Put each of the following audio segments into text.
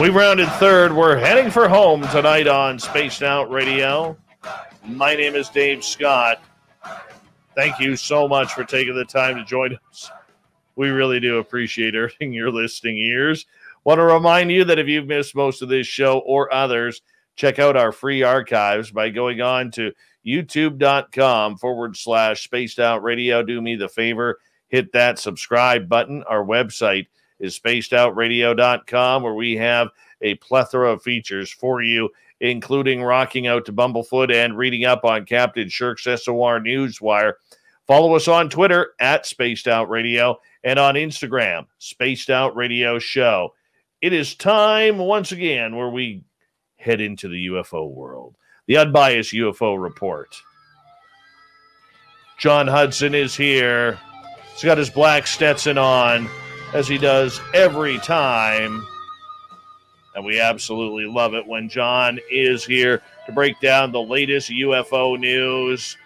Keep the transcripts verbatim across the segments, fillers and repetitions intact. We rounded third. We're heading for home tonight on Spaced Out Radio. My name is Dave Scott. Thank you so much for taking the time to join us. We really do appreciate earning your listening ears. Want to remind you that if you've missed most of this show or others, check out our free archives by going on to youtube.com forward slash Spaced Out Radio. Do me the favor, hit that subscribe button. Our website is spaced out radio dot com, where we have a plethora of features for you, including rocking out to Bumblefoot and reading up on Captain Shirk's S O R Newswire. Follow us on Twitter at Spaced Out Radio and on Instagram, Spaced Out Radio Show. It is time once again where we head into the U F O world. The Unbiased U F O Report. Jon Hudson is here. He's got his black Stetson on, as he does every time. And we absolutely love it when John is here to break down the latest U F O news.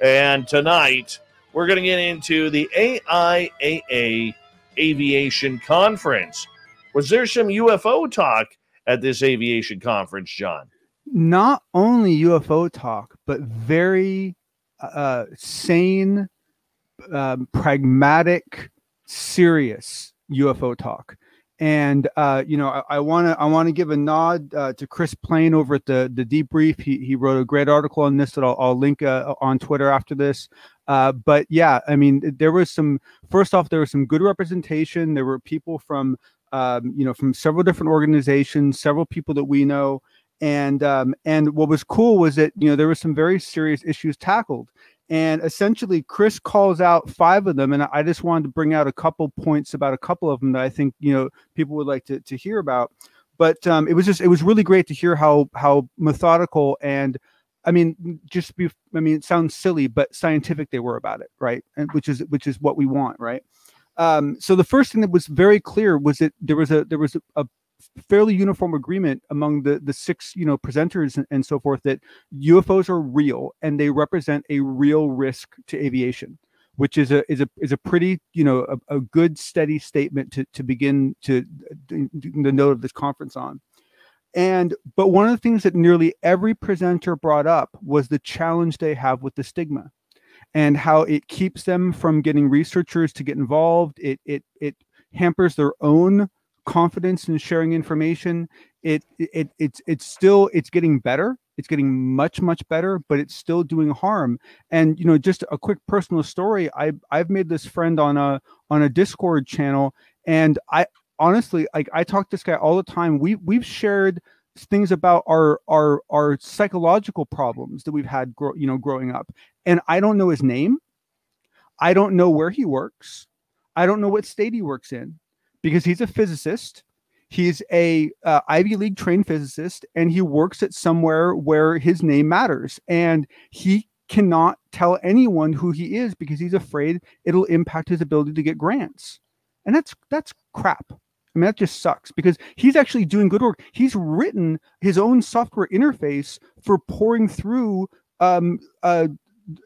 And tonight, we're going to get into the A I A A Aviation Conference. Was there some U F O talk at this aviation conference, John? Not only U F O talk, but very uh, sane, uh, pragmatic, serious U F O talk. And uh you know, I want to I want to give a nod uh, to Chris Plain over at the the Debrief. He he wrote a great article on this that I'll, I'll link uh, on Twitter after this. Uh, but yeah, I mean, there was some. First off, there was some good representation. There were people from um, you know from several different organizations, several people that we know, and um, and what was cool was that you know there were some very serious issues tackled. And essentially, Chris calls out five of them, and I just wanted to bring out a couple points about a couple of them that I think you know people would like to to hear about. But um, it was just it was really great to hear how how methodical and I mean just be I mean it sounds silly, but scientific they were about it, right? And which is which is what we want, right? Um, so the first thing that was very clear was that there was a there was a, a fairly uniform agreement among the the six you know presenters and, and so forth that U F Os are real and they represent a real risk to aviation, which is a is a is a pretty you know a, a good steady statement to to begin to, to the note of this conference on. And but one of the things that nearly every presenter brought up was the challenge they have with the stigma and how it keeps them from getting researchers to get involved. It it it hampers their own confidence in sharing information. It it it's it's still it's getting better, it's getting much much better, but it's still doing harm. And you know just a quick personal story, i i've made this friend on a on a Discord channel, and I honestly like I talk to this guy all the time. We we've shared things about our our our psychological problems that we've had grow, you know growing up, and I don't know his name, I don't know where he works, I don't know what state he works in, because he's a physicist, he's a uh, Ivy League trained physicist, and he works at somewhere where his name matters. And he cannot tell anyone who he is because he's afraid it'll impact his ability to get grants. And that's that's crap. I mean, that just sucks, because he's actually doing good work. He's written his own software interface for pouring through um, uh,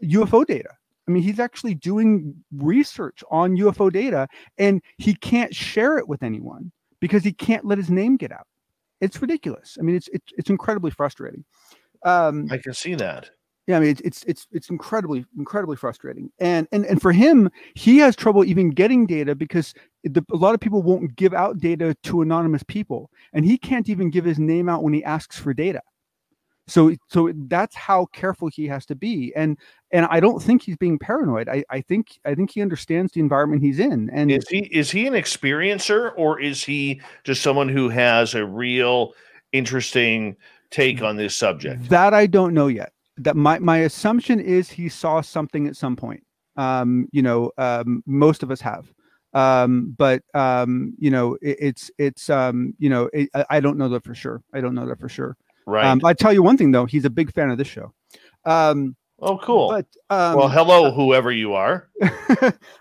U F O data. I mean, he's actually doing research on U F O data, and he can't share it with anyone because he can't let his name get out. It's ridiculous. I mean, it's it's, it's incredibly frustrating. Um, I can see that. Yeah, I mean, it's it's it's it's incredibly incredibly frustrating. And and and for him, he has trouble even getting data because the, a lot of people won't give out data to anonymous people, and he can't even give his name out when he asks for data. So, so that's how careful he has to be, and and I don't think he's being paranoid. I, I think I think he understands the environment he's in. And is he is he an experiencer, or is he just someone who has a real interesting take on this subject? That I don't know yet. That my my assumption is he saw something at some point. Um, you know, um, most of us have. Um, but um, you know, it, it's it's um, you know, it, I, I don't know that for sure. I don't know that for sure. Right. Um, I tell you one thing though, he's a big fan of this show. Um, oh, cool. But, um, well, hello, whoever you are.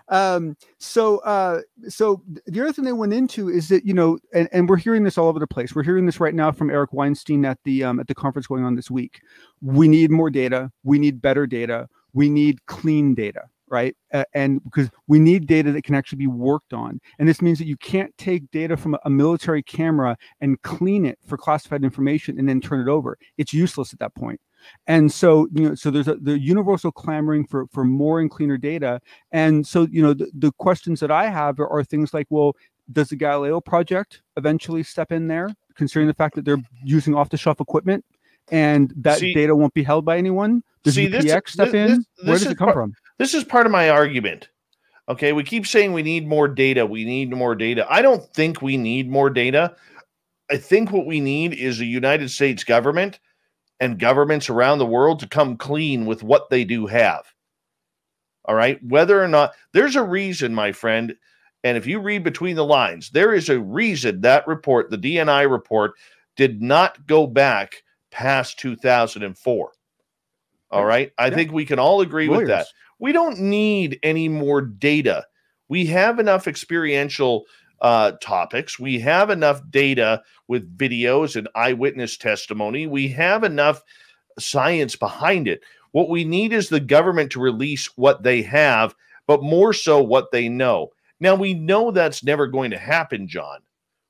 um, so, uh, so the other thing they went into is that you know, and, and we're hearing this all over the place. We're hearing this right now from Eric Weinstein at the um, at the conference going on this week. We need more data. We need better data. We need clean data. right? Uh, and because we need data that can actually be worked on. And this means that you can't take data from a military camera and clean it for classified information and then turn it over. It's useless at that point. And so, you know, so there's a, the universal clamoring for, for more and cleaner data. And so, you know, the, the questions that I have are, are things like, well, does the Galileo Project eventually step in there, considering the fact that they're using off-the-shelf equipment and that see, data won't be held by anyone? Does see, U P X this, step this, in? This, Where this does it come part, from? This is part of my argument. Okay, we keep saying we need more data. We need more data. I don't think we need more data. I think what we need is a United States government and governments around the world to come clean with what they do have. All right? Whether or not... There's a reason, my friend, and if you read between the lines, there is a reason that report, the D N I report, did not go back past two thousand four. All right? I yeah. think we can all agree Lawyers. with that. We don't need any more data. We have enough experiential uh, topics. We have enough data with videos and eyewitness testimony. We have enough science behind it. What we need is the government to release what they have, but more so what they know. Now, we know that's never going to happen, John.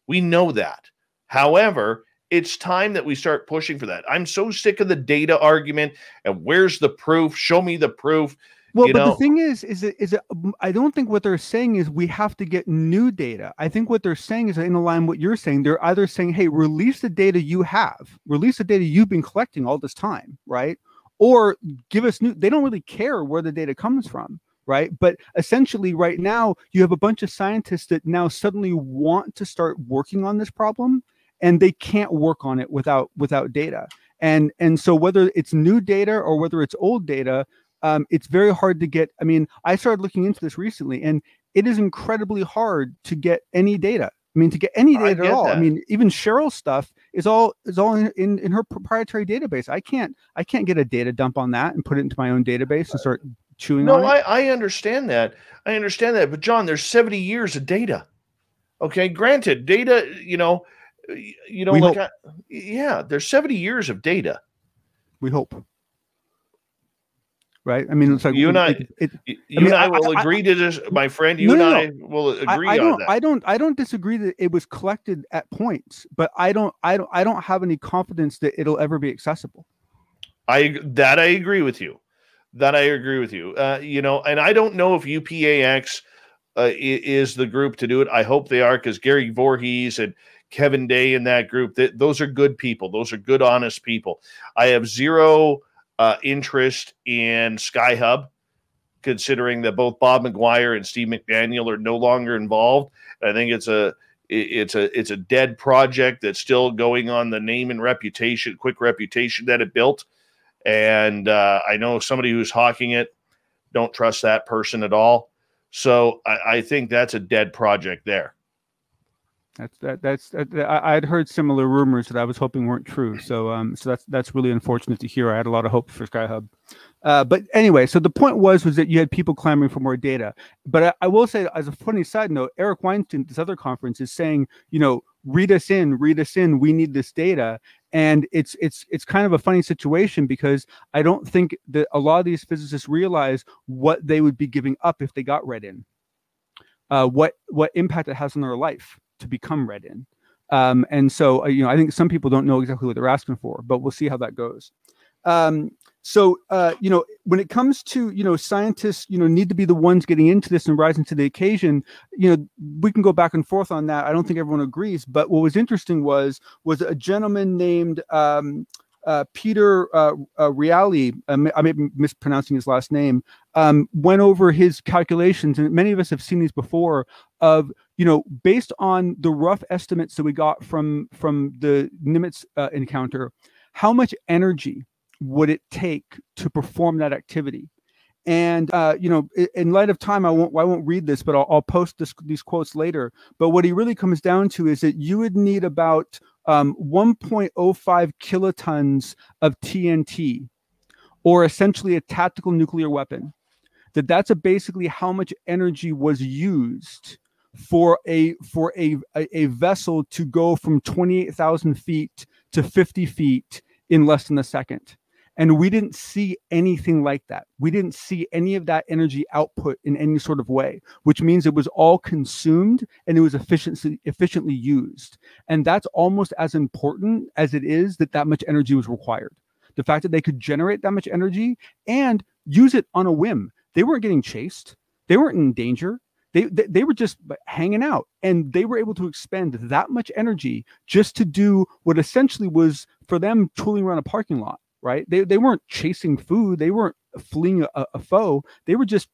We know that. However, it's time that we start pushing for that. I'm so sick of the data argument and where's the proof? Show me the proof. Well, you but know? the thing is, is it, is it, I don't think what they're saying is we have to get new data. I think what they're saying is in line with what you're saying. They're either saying, hey, release the data you have, release the data you've been collecting all this time, right? Or give us new, they don't really care where the data comes from. Right. But essentially right now, you have a bunch of scientists that now suddenly want to start working on this problem and they can't work on it without without data. And and so whether it's new data or whether it's old data, um, it's very hard to get. I mean, I started looking into this recently and it is incredibly hard to get any data. I mean, to get any data at all. That. I mean, even Cheryl's stuff is all is all in, in in her proprietary database. I can't I can't get a data dump on that and put it into my own database and start chewing no, on it. No, I, I understand that. I understand that. But John, there's seventy years of data. Okay, granted, data, you know, you know, we like I, yeah, there's seventy years of data. We hope. Right? I mean, it's like you and I, it, it, you I, mean, and I will I, agree I, to this, my friend. You no, no, and I will agree I, I on that. I don't, I don't disagree that it was collected at points, but I don't, I don't, I don't have any confidence that it'll ever be accessible. I that I agree with you. That I agree with you. Uh, you know, and I don't know if U P A X uh, is the group to do it. I hope they are, because Gary Voorhees and Kevin Day in that group, that those are good people. Those are good, honest people. I have zero uh, interest in SkyHub, considering that both Bob McGuire and Steve McDaniel are no longer involved. I think it's a it's a it's a dead project that's still going on the name and reputation, quick reputation that it built. And uh, I know somebody who's hawking it. Don't trust that person at all. So I, I think that's a dead project there. That's that. That's that, I'd heard similar rumors that I was hoping weren't true. So um, so that's that's really unfortunate to hear. I had a lot of hope for SkyHub. Uh, but anyway, so the point was was that you had people clamoring for more data. But I, I will say, as a funny side note, Eric Weinstein at this other conference is saying, you know, read us in, read us in. We need this data. And it's it's it's kind of a funny situation because I don't think that a lot of these physicists realize what they would be giving up if they got read in, uh, what what impact it has on their life to become read in. Um, and so, uh, you know, I think some people don't know exactly what they're asking for, but we'll see how that goes. Um, so, uh, you know, when it comes to, you know, scientists, you know, need to be the ones getting into this and rising to the occasion, you know, we can go back and forth on that. I don't think everyone agrees, but what was interesting was, was a gentleman named, um, uh, Peter, uh, uh Rialli, um, I may be mispronouncing his last name, um, went over his calculations, and many of us have seen these before, of, you know, based on the rough estimates that we got from, from the Nimitz uh, encounter, how much energy would it take to perform that activity? And, uh, you know, in light of time, I won't, I won't read this, but I'll, I'll post this, these quotes later. But what he really comes down to is that you would need about um, one point zero five kilotons of T N T, or essentially a tactical nuclear weapon. That that's a basically how much energy was used for a for a a vessel to go from twenty-eight thousand feet to fifty feet in less than a second. And we didn't see anything like that. We didn't see any of that energy output in any sort of way, which means it was all consumed and it was efficiency, efficiently used. And that's almost as important as it is that that much energy was required. The fact that they could generate that much energy and use it on a whim. They weren't getting chased. They weren't in danger. They, they, they were just hanging out, and they were able to expend that much energy just to do what essentially was, for them, tooling around a parking lot. Right? They, they weren't chasing food. They weren't fleeing a, a foe. They were just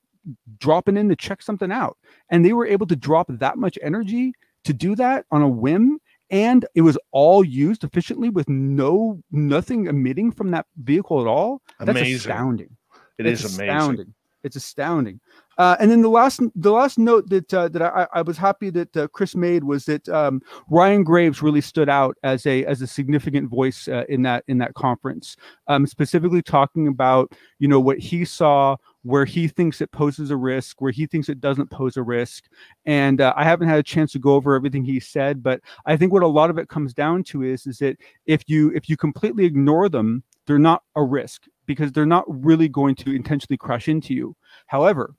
dropping in to check something out. And they were able to drop that much energy to do that on a whim. And it was all used efficiently with no, nothing emitting from that vehicle at all. That's amazing. Astounding. It it's is astounding. Amazing. It's astounding. Uh, and then the last, the last note that uh, that I, I was happy that uh, Chris made was that um, Ryan Graves really stood out as a as a significant voice uh, in that in that conference, um, specifically talking about, you know, what he saw, where he thinks it poses a risk, where he thinks it doesn't pose a risk. And uh, I haven't had a chance to go over everything he said, but I think what a lot of it comes down to is is that if you if you completely ignore them, they're not a risk, because they're not really going to intentionally crash into you. However,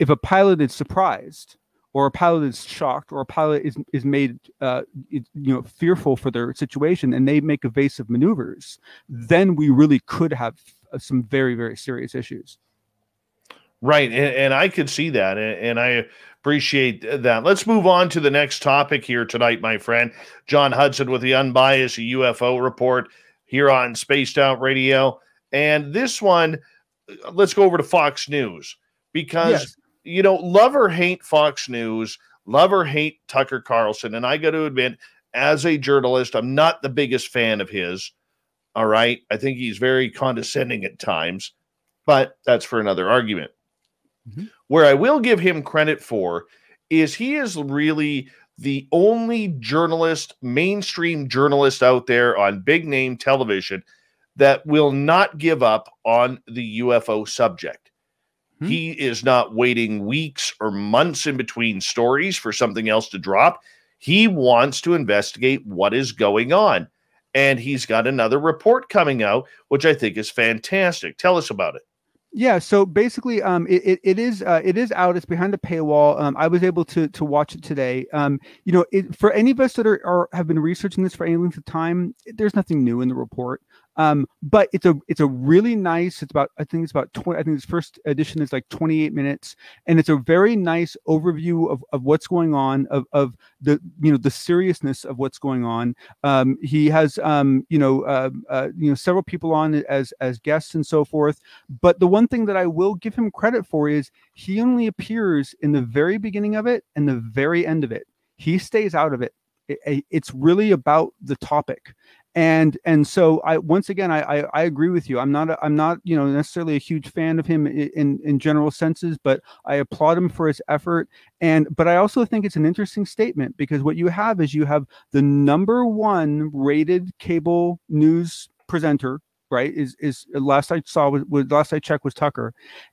if a pilot is surprised, or a pilot is shocked, or a pilot is, is made uh, you know, fearful for their situation, and they make evasive maneuvers, then we really could have some very, very serious issues. Right, and, and I could see that, and I appreciate that. Let's move on to the next topic here tonight, my friend. Jon Hudson with the Unbiased U F O Report here on Spaced Out Radio. And this one, let's go over to Fox News, because, yes, you know, love or hate Fox News, love or hate Tucker Carlson. And I got to admit, as a journalist, I'm not the biggest fan of his. All right. I think he's very condescending at times, but that's for another argument. Mm-hmm. Where I will give him credit for is he is really the only journalist, mainstream journalist out there on big name television that will not give up on the U F O subject. Hmm. He is not waiting weeks or months in between stories for something else to drop. He wants to investigate what is going on. And he's got another report coming out, which I think is fantastic. Tell us about it. Yeah, so basically, um, it, it, it is uh, it is out. It's behind a paywall. Um, I was able to to watch it today. Um, you know, it, for any of us that are, are have been researching this for any length of time, there's nothing new in the report. Um, but it's a it's a really nice. It's about I think it's about twenty. I think this first edition is like twenty-eight minutes, and it's a very nice overview of, of what's going on, of of the you know the seriousness of what's going on. Um, he has um, you know uh, uh, you know several people on as as guests and so forth. But the one One thing that I will give him credit for is he only appears in the very beginning of it and the very end of it. He stays out of it. it it's really about the topic. And and so I once again I I, I agree with you. I'm not a, I'm not you know necessarily a huge fan of him in, in in general senses, but I applaud him for his effort. And but I also think it's an interesting statement, because what you have is you have the number one rated cable news presenter. Right, is is last I saw was, was last I checked was Tucker,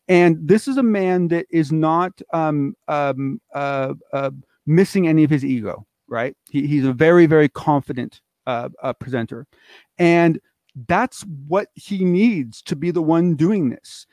and this is a man that is not um, um, uh, uh, missing any of his ego. Right, he, he's a very very confident uh, uh, presenter, and that's what he needs to be the one doing this.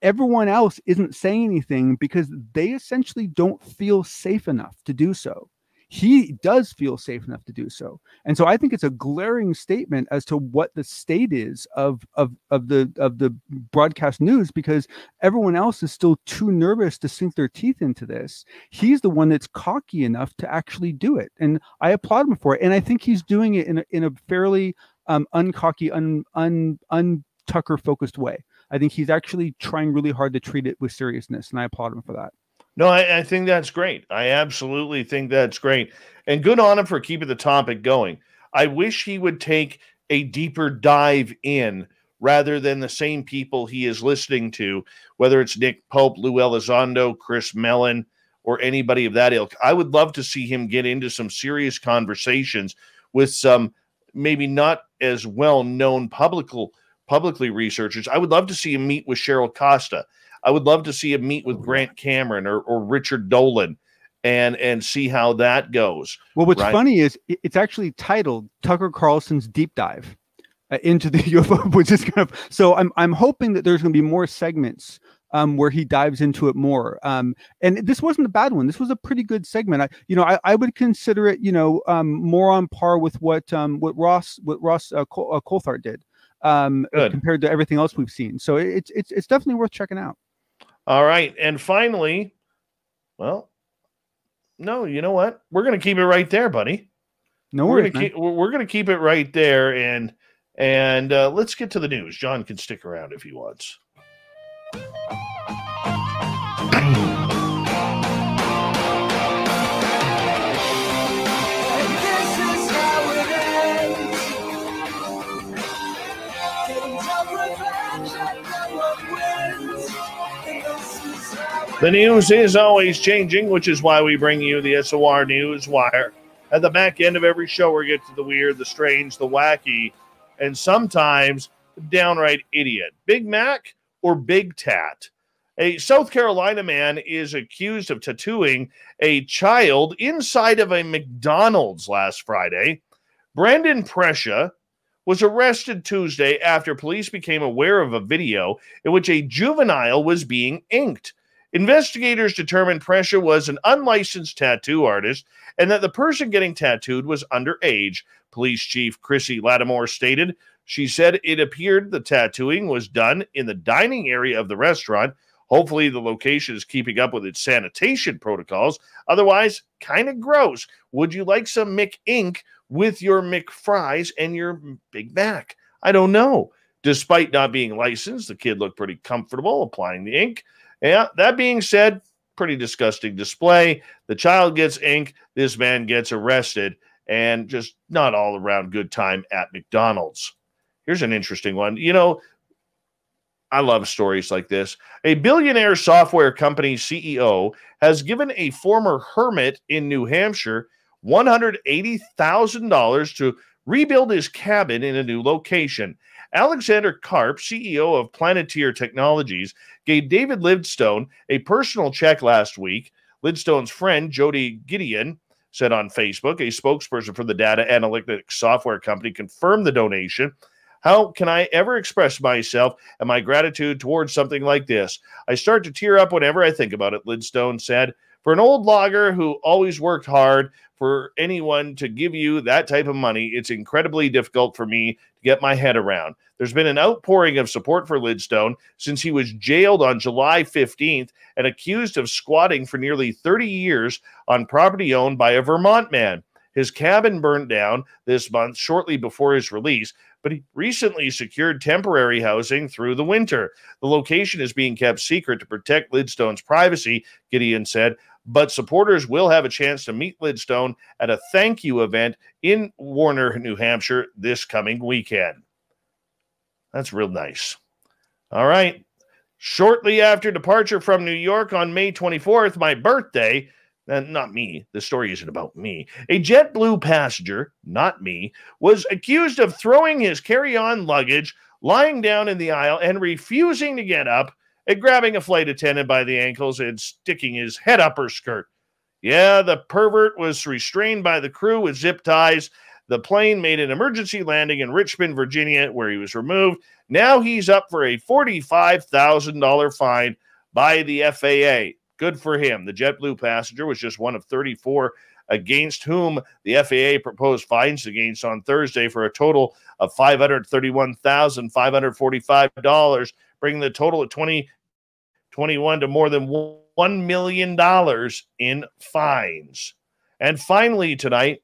Everyone else isn't saying anything because they essentially don't feel safe enough to do so. He does feel safe enough to do so. And so I think it's a glaring statement as to what the state is of, of, of, the, of the broadcast news, because everyone else is still too nervous to sink their teeth into this. He's the one that's cocky enough to actually do it. And I applaud him for it. And I think he's doing it in a, in a fairly um, uncocky, un, un, un Tucker focused way. I think he's actually trying really hard to treat it with seriousness. And I applaud him for that. No, I, I think that's great. I absolutely think that's great. And good on him for keeping the topic going. I wish he would take a deeper dive in rather than the same people he is listening to, whether it's Nick Pope, Lou Elizondo, Chris Mellon, or anybody of that ilk. I would love to see him get into some serious conversations with some maybe not as well-known publicly, publicly researchers. I would love to see him meet with Cheryl Costa. I would love to see him meet with Grant Cameron or, or Richard Dolan and, and see how that goes. Well, what's right? funny is it's actually titled Tucker Carlson's Deep Dive. uh, into the U F O, which is kind of, so I'm, I'm hoping that there's going to be more segments um, where he dives into it more. Um, and this wasn't a bad one. This was a pretty good segment. I, you know, I, I would consider it, you know, um, more on par with what, um, what Ross, what Ross uh, Col- uh, Coulthard did um, good. compared to everything else we've seen. So it's, it's, it's definitely worth checking out. All right. And finally, well, no, you know what? We're going to keep it right there, buddy. No worries. We're going to keep, we're going to keep it right there. And, and uh, let's get to the news. John can stick around if he wants. The news is always changing, which is why we bring you the S O R Newswire. At the back end of every show, we get to the weird, the strange, the wacky, and sometimes downright idiot. Big Mac or Big Tat? A South Carolina man is accused of tattooing a child inside of a McDonald's last Friday. Brandon Presha was arrested Tuesday after police became aware of a video in which a juvenile was being inked. Investigators determined Presha was an unlicensed tattoo artist and that the person getting tattooed was underage. Police Chief Chrissy Lattimore stated. She said it appeared the tattooing was done in the dining area of the restaurant. Hopefully the location is keeping up with its sanitation protocols. Otherwise, kind of gross. Would you like some McInk with your McFries and your Big Mac? I don't know. Despite not being licensed, the kid looked pretty comfortable applying the ink. Yeah, that being said, pretty disgusting display. The child gets inked. This man gets arrested, and just not all around good time at McDonald's. Here's an interesting one. You know, I love stories like this. A billionaire software company C E O has given a former hermit in New Hampshire one hundred eighty thousand dollars to rebuild his cabin in a new location. Alexander Karp, C E O of Planeteer Technologies, gave David Lidstone a personal check last week. Lidstone's friend, Jody Gideon, said on Facebook, a spokesperson for the data analytics software company confirmed the donation. How can I ever express myself and my gratitude towards something like this? I start to tear up whenever I think about it, Lidstone said. For an old logger who always worked hard, for anyone to give you that type of money, it's incredibly difficult for me to get my head around. There's been an outpouring of support for Lidstone since he was jailed on July fifteenth and accused of squatting for nearly thirty years on property owned by a Vermont man. His cabin burned down this month shortly before his release, but he recently secured temporary housing through the winter. The location is being kept secret to protect Lidstone's privacy, Gideon said, but supporters will have a chance to meet Lidstone at a thank you event in Warner, New Hampshire this coming weekend. That's real nice. All right. Shortly after departure from New York on May twenty-fourth, my birthday, and not me, the story isn't about me, a JetBlue passenger, not me, was accused of throwing his carry-on luggage, lying down in the aisle, and refusing to get up, and grabbing a flight attendant by the ankles and sticking his head up her skirt. Yeah, the pervert was restrained by the crew with zip ties. The plane made an emergency landing in Richmond, Virginia, where he was removed. Now he's up for a forty-five thousand dollars fine by the F A A. Good for him. The JetBlue passenger was just one of thirty-four against whom the F A A proposed fines against on Thursday for a total of five hundred thirty-one thousand five hundred forty-five dollars, bringing the total of twenty twenty-one to more than one million dollars in fines. And finally tonight,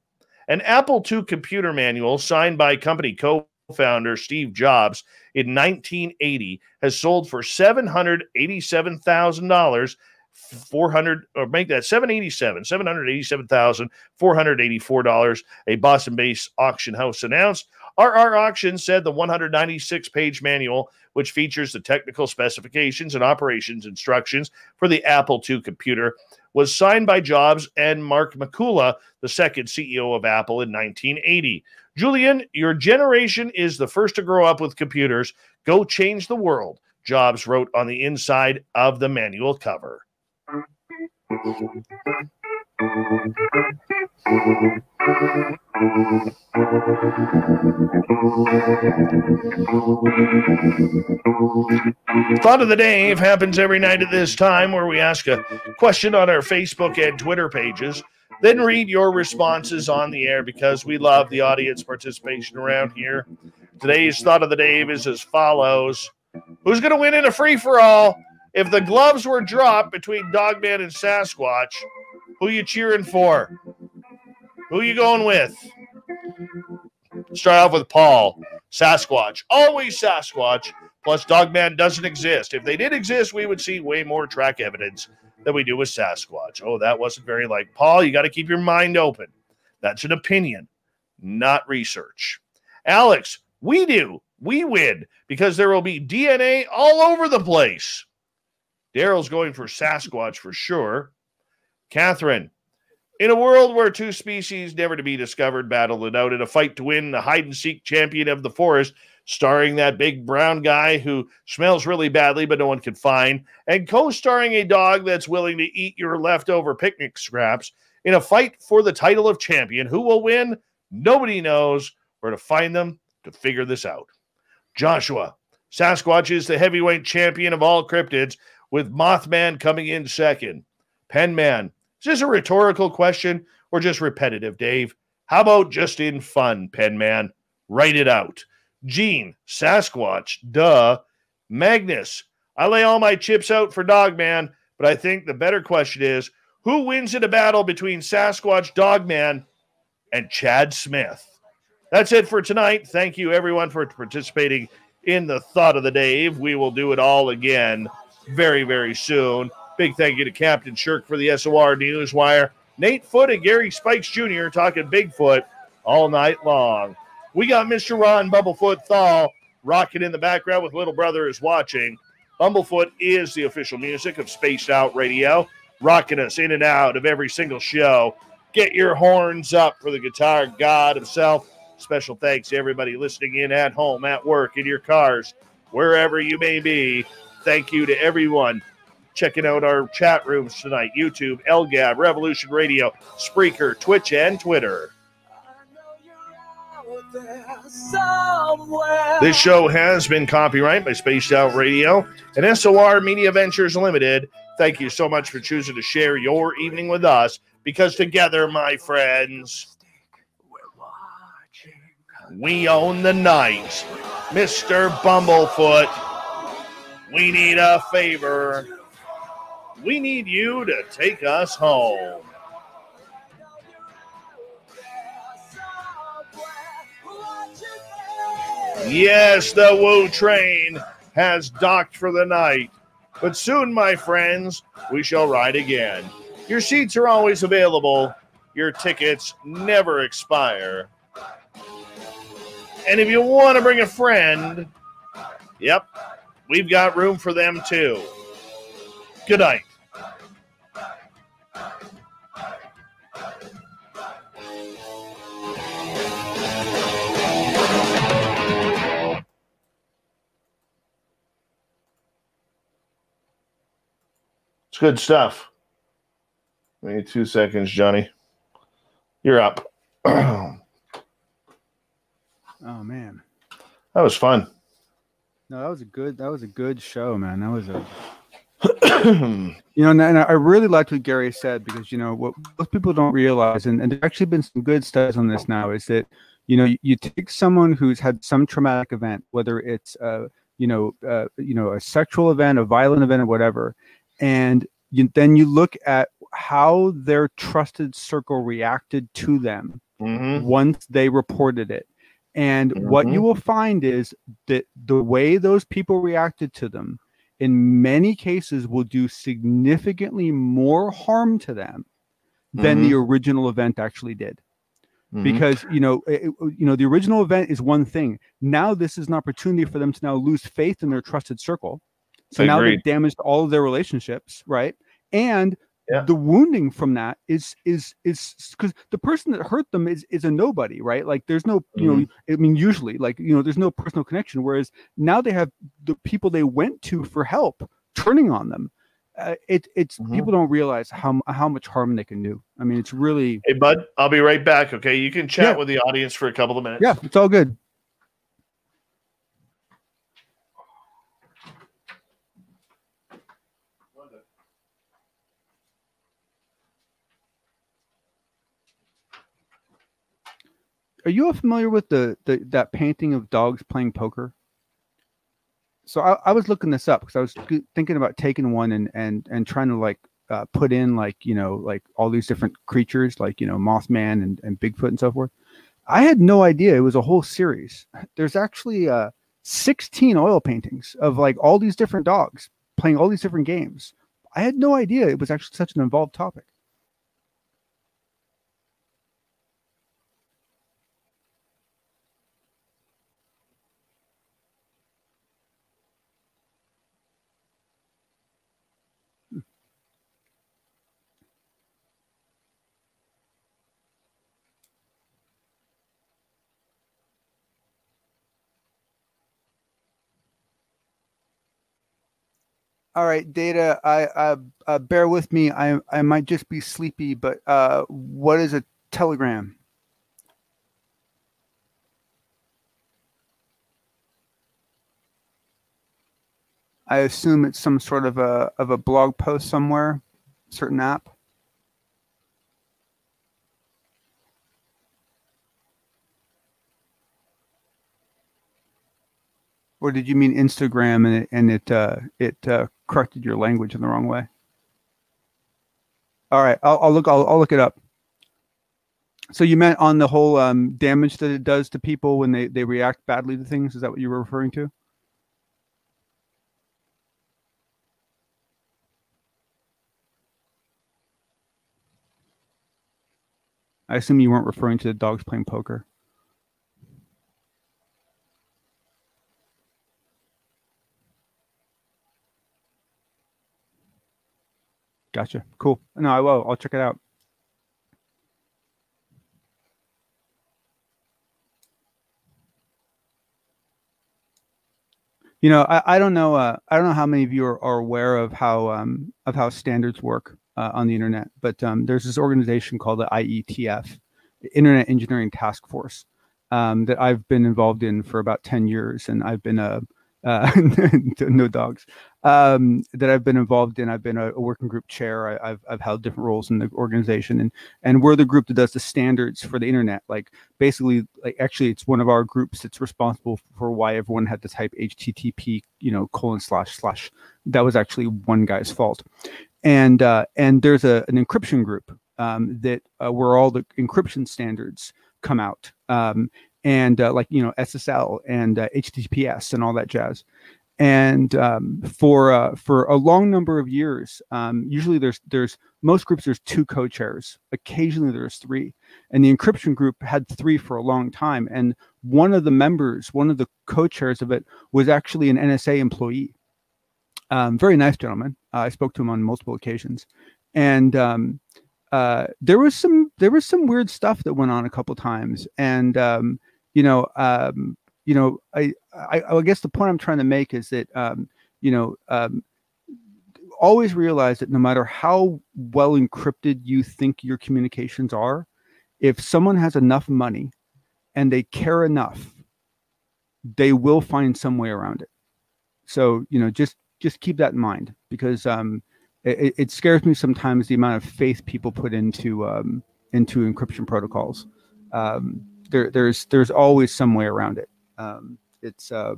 an Apple two computer manual signed by company co-founder Steve Jobs in nineteen eighty has sold for seven hundred eighty-seven thousand dollars. four hundred or make that seven eighty-seven seven hundred eighty-seven thousand four hundred eighty-four dollars. A Boston-based auction house announced. R R Auction said the one hundred ninety-six page manual, which features the technical specifications and operations instructions for the Apple two computer, was signed by Jobs and Mark Bakula, the second C E O of Apple, in nineteen eighty. Julian, your generation is the first to grow up with computers. Go change the world, Jobs wrote on the inside of the manual cover. Thought of the Day happens every night at this time, where we ask a question on our Facebook and Twitter pages, then read your responses on the air, because we love the audience participation around here. Today's Thought of the Day is as follows. Who's going to win in a free-for-all? If the gloves were dropped between Dogman and Sasquatch, who you cheering for? Who you going with? Start off with Paul. Sasquatch. Always Sasquatch. Plus, Dogman doesn't exist. If they did exist, we would see way more track evidence than we do with Sasquatch. Oh, that wasn't very like Paul. You got to keep your mind open. That's an opinion, not research. Alex, we do. We win, because there will be D N A all over the place. Daryl's going for Sasquatch for sure. Catherine, in a world where two species never to be discovered battle it out in a fight to win the hide-and-seek champion of the forest, starring that big brown guy who smells really badly but no one can find, and co-starring a dog that's willing to eat your leftover picnic scraps, in a fight for the title of champion, who will win? Nobody knows. Where to find them to figure this out. Joshua, Sasquatch is the heavyweight champion of all cryptids, with Mothman coming in second. Penman, is this a rhetorical question or just repetitive, Dave? How about just in fun, Penman? Write it out. Gene, Sasquatch, duh. Magnus, I lay all my chips out for Dogman, but I think the better question is, who wins in a battle between Sasquatch, Dogman, and Chad Smith? That's it for tonight. Thank you, everyone, for participating in the Thought of the Day. We will do it all again very, very soon. Big thank you to Captain Shirk for the S O R Newswire. Nate Foote and Gary Spikes Junior talking Bigfoot all night long. We got Mister Ron Bumblefoot Thal rocking in the background with Little Brother Is Watching. Bumblefoot is the official music of Spaced Out Radio, rocking us in and out of every single show. Get your horns up for the guitar god himself. Special thanks to everybody listening in at home, at work, in your cars, wherever you may be. Thank you to everyone checking out our chat rooms tonight. YouTube, L G A B, Revolution Radio, Spreaker, Twitch, and Twitter. This show has been copyrighted by Spaced Out Radio and S O R Media Ventures Limited. Thank you so much for choosing to share your evening with us, because together, my friends, we own the night. Mister Bumblefoot, we need a favor. We need you to take us home. Yes, the Woo train has docked for the night, but soon, my friends, we shall ride again. Your seats are always available. Your tickets never expire. And if you want to bring a friend, yep, we've got room for them too. Good night. It's good stuff. We need two seconds, Johnny. You're up. Oh man, that was fun. No, that was a good. That was a good show, man. That was a. You know, and I really liked what Gary said, because you know what most people don't realize, and, and there's actually been some good studies on this now, is that you know you, you take someone who's had some traumatic event, whether it's uh you know uh, you know a sexual event, a violent event, or whatever, and you, then you look at how their trusted circle reacted to them mm-hmm. once they reported it. And mm-hmm. what you will find is that the way those people reacted to them in many cases will do significantly more harm to them mm-hmm. than the original event actually did. Mm-hmm. Because, you know, it, you know, the original event is one thing. Now this is an opportunity for them to now lose faith in their trusted circle. So I now agree. They've damaged all of their relationships, right? And yeah. the wounding from that is is is because the person that hurt them is is a nobody, right? Like there's no, you mm-hmm. know, I mean, usually like, you know, there's no personal connection. Whereas now they have the people they went to for help turning on them. uh, it, it's mm-hmm. people don't realize how how much harm they can do. I mean, it's really. Hey, bud, I'll be right back. Okay, you can chat yeah. with the audience for a couple of minutes. Yeah, it's all good. Are you familiar with the, the that painting of dogs playing poker? So I, I was looking this up because I was thinking about taking one and and and trying to like uh, put in like you know like all these different creatures like you know Mothman and, and Bigfoot and so forth. I had no idea it was a whole series. There's actually uh, sixteen oil paintings of like all these different dogs playing all these different games. I had no idea it was actually such an involved topic. All right, Data, I, I uh, bear with me. I I might just be sleepy, but uh, what is a telegram? I assume it's some sort of a of a blog post somewhere, certain app. Or did you mean Instagram and it and it uh, it uh, corrected your language in the wrong way? All right, I'll, I'll look. I'll, I'll look it up. So you meant on the whole um, damage that it does to people when they they react badly to things? Is that what you were referring to? I assume you weren't referring to the dogs playing poker. Gotcha. Cool. No, I will. I'll check it out. You know, I, I don't know. Uh, I don't know how many of you are, are aware of how um, of how standards work uh, on the internet, but um, there's this organization called the I E T F, Internet Engineering Task Force, um, that I've been involved in for about ten years, and I've been a Uh, no dogs um, that I've been involved in. I've been a, a working group chair. I, I've, I've held different roles in the organization, and, and we're the group that does the standards for the internet. Like basically, like actually it's one of our groups that's responsible for why everyone had to type H T T P, you know, colon slash slash. That was actually one guy's fault. And, uh, and there's a, an encryption group um, that uh, where all the encryption standards come out. Um, And uh, like, you know, S S L and uh, H T T P S and all that jazz. And um, for uh, for a long number of years, um, usually there's there's most groups, there's two co-chairs. Occasionally there's three. And the encryption group had three for a long time. And one of the members, one of the co-chairs of it was actually an N S A employee. Um, very nice gentleman. Uh, I spoke to him on multiple occasions. And um, uh, there was some there was some weird stuff that went on a couple times. And um You know, um, you know, I, I, I guess the point I'm trying to make is that, um, you know, um, always realize that no matter how well encrypted you think your communications are, if someone has enough money and they care enough, they will find some way around it. So, you know, just just keep that in mind, because um, it, it scares me sometimes the amount of faith people put into um, into encryption protocols. Um, There, there's there's always some way around it. Um, it's uh,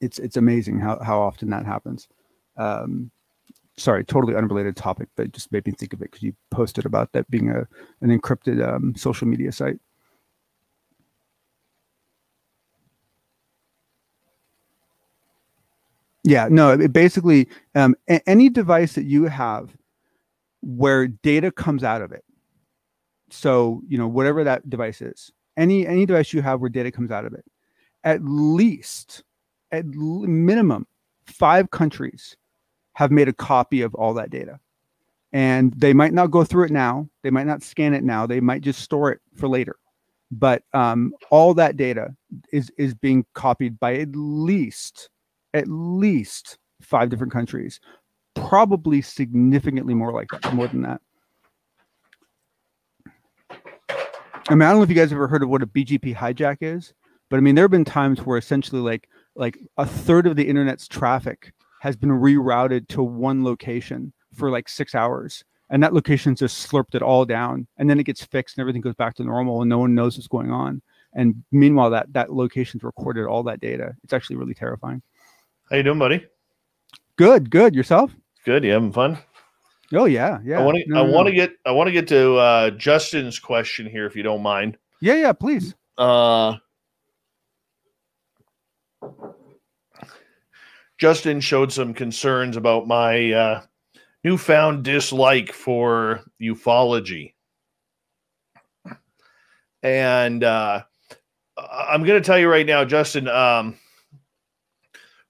it's it's amazing how, how often that happens. Um, sorry, totally unrelated topic, but it just made me think of it because you posted about that being a an encrypted um, social media site. Yeah, no, it basically um, a any device that you have where data comes out of it. So, you know, whatever that device is, any any device you have where data comes out of it, at least, at minimum, five countries have made a copy of all that data. And they might not go through it now. They might not scan it now. They might just store it for later. But um, all that data is, is being copied by at least, at least five different countries, probably significantly more like that, more than that. I mean, I don't know if you guys have ever heard of what a B G P hijack is, but I mean, there have been times where essentially like like a third of the internet's traffic has been rerouted to one location for like six hours. And that location's just slurped it all down, and then it gets fixed and everything goes back to normal and no one knows what's going on. And meanwhile, that, that location's recorded all that data. It's actually really terrifying. How you doing, buddy? Good, good. Yourself? Good. You having fun? Oh yeah, yeah. I want to. No, I no, want to no. get. I want to get to uh, Justin's question here, if you don't mind. Yeah, yeah. Please. Uh, Justin showed some concerns about my uh, newfound dislike for ufology, and uh, I'm going to tell you right now, Justin. Um,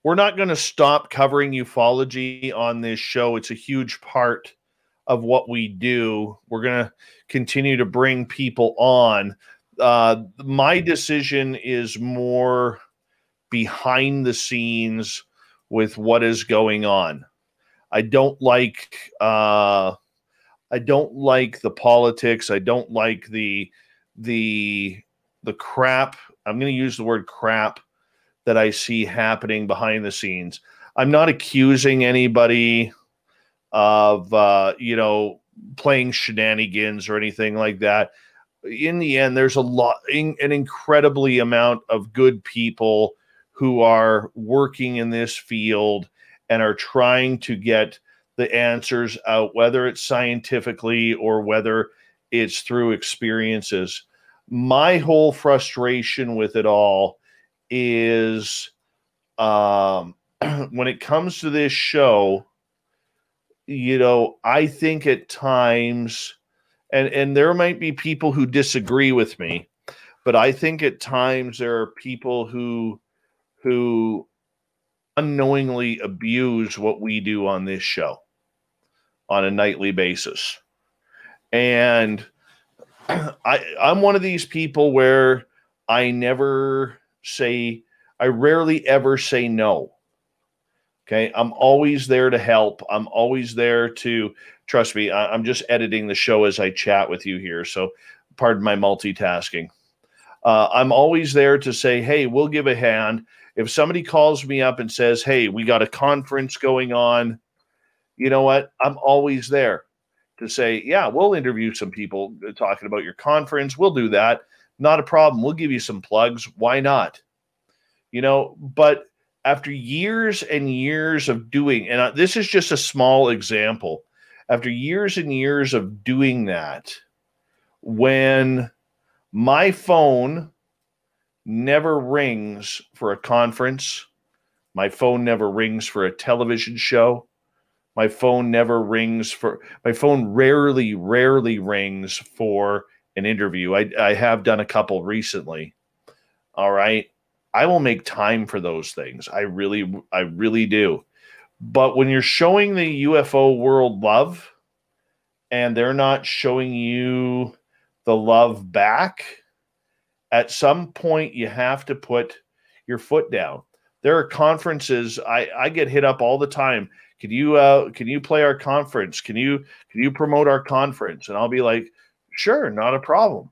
We're not going to stop covering ufology on this show. It's a huge part of what we do. We're going to continue to bring people on. Uh, my decision is more behind the scenes with what is going on. I don't like, uh, I don't like the politics. I don't like the, the, the crap. I'm going to use the word crap that I see happening behind the scenes. I'm not accusing anybody of, uh, you know, playing shenanigans or anything like that. In the end, there's a lot, in, an incredibly amount of good people who are working in this field and are trying to get the answers out, whether it's scientifically or whether it's through experiences. My whole frustration with it all is um, when it comes to this show, you know, I think at times, and, and there might be people who disagree with me, but I think at times there are people who, who unknowingly abuse what we do on this show on a nightly basis. And I, I'm one of these people where I never... say I rarely ever say no. Okay, I'm always there to help. I'm always there to, trust me, I, I'm just editing the show as I chat with you here, so pardon my multitasking. uh, I'm always there to say, hey, we'll give a hand. If somebody calls me up and says, hey, we got a conference going on, you know what, I'm always there to say, yeah, we'll interview some people talking about your conference, we'll do that. Not a problem. We'll give you some plugs. Why not? You know, but after years and years of doing, and this is just a small example, after years and years of doing that, when my phone never rings for a conference, my phone never rings for a television show, my phone never rings for, my phone rarely, rarely rings for an interview. I, I have done a couple recently. All right. I will make time for those things. I really, I really do. But when you're showing the U F O world love and they're not showing you the love back, at some point you have to put your foot down. There are conferences. I, I get hit up all the time. Can you, uh, can you play our conference? Can you, can you promote our conference? And I'll be like, sure, not a problem,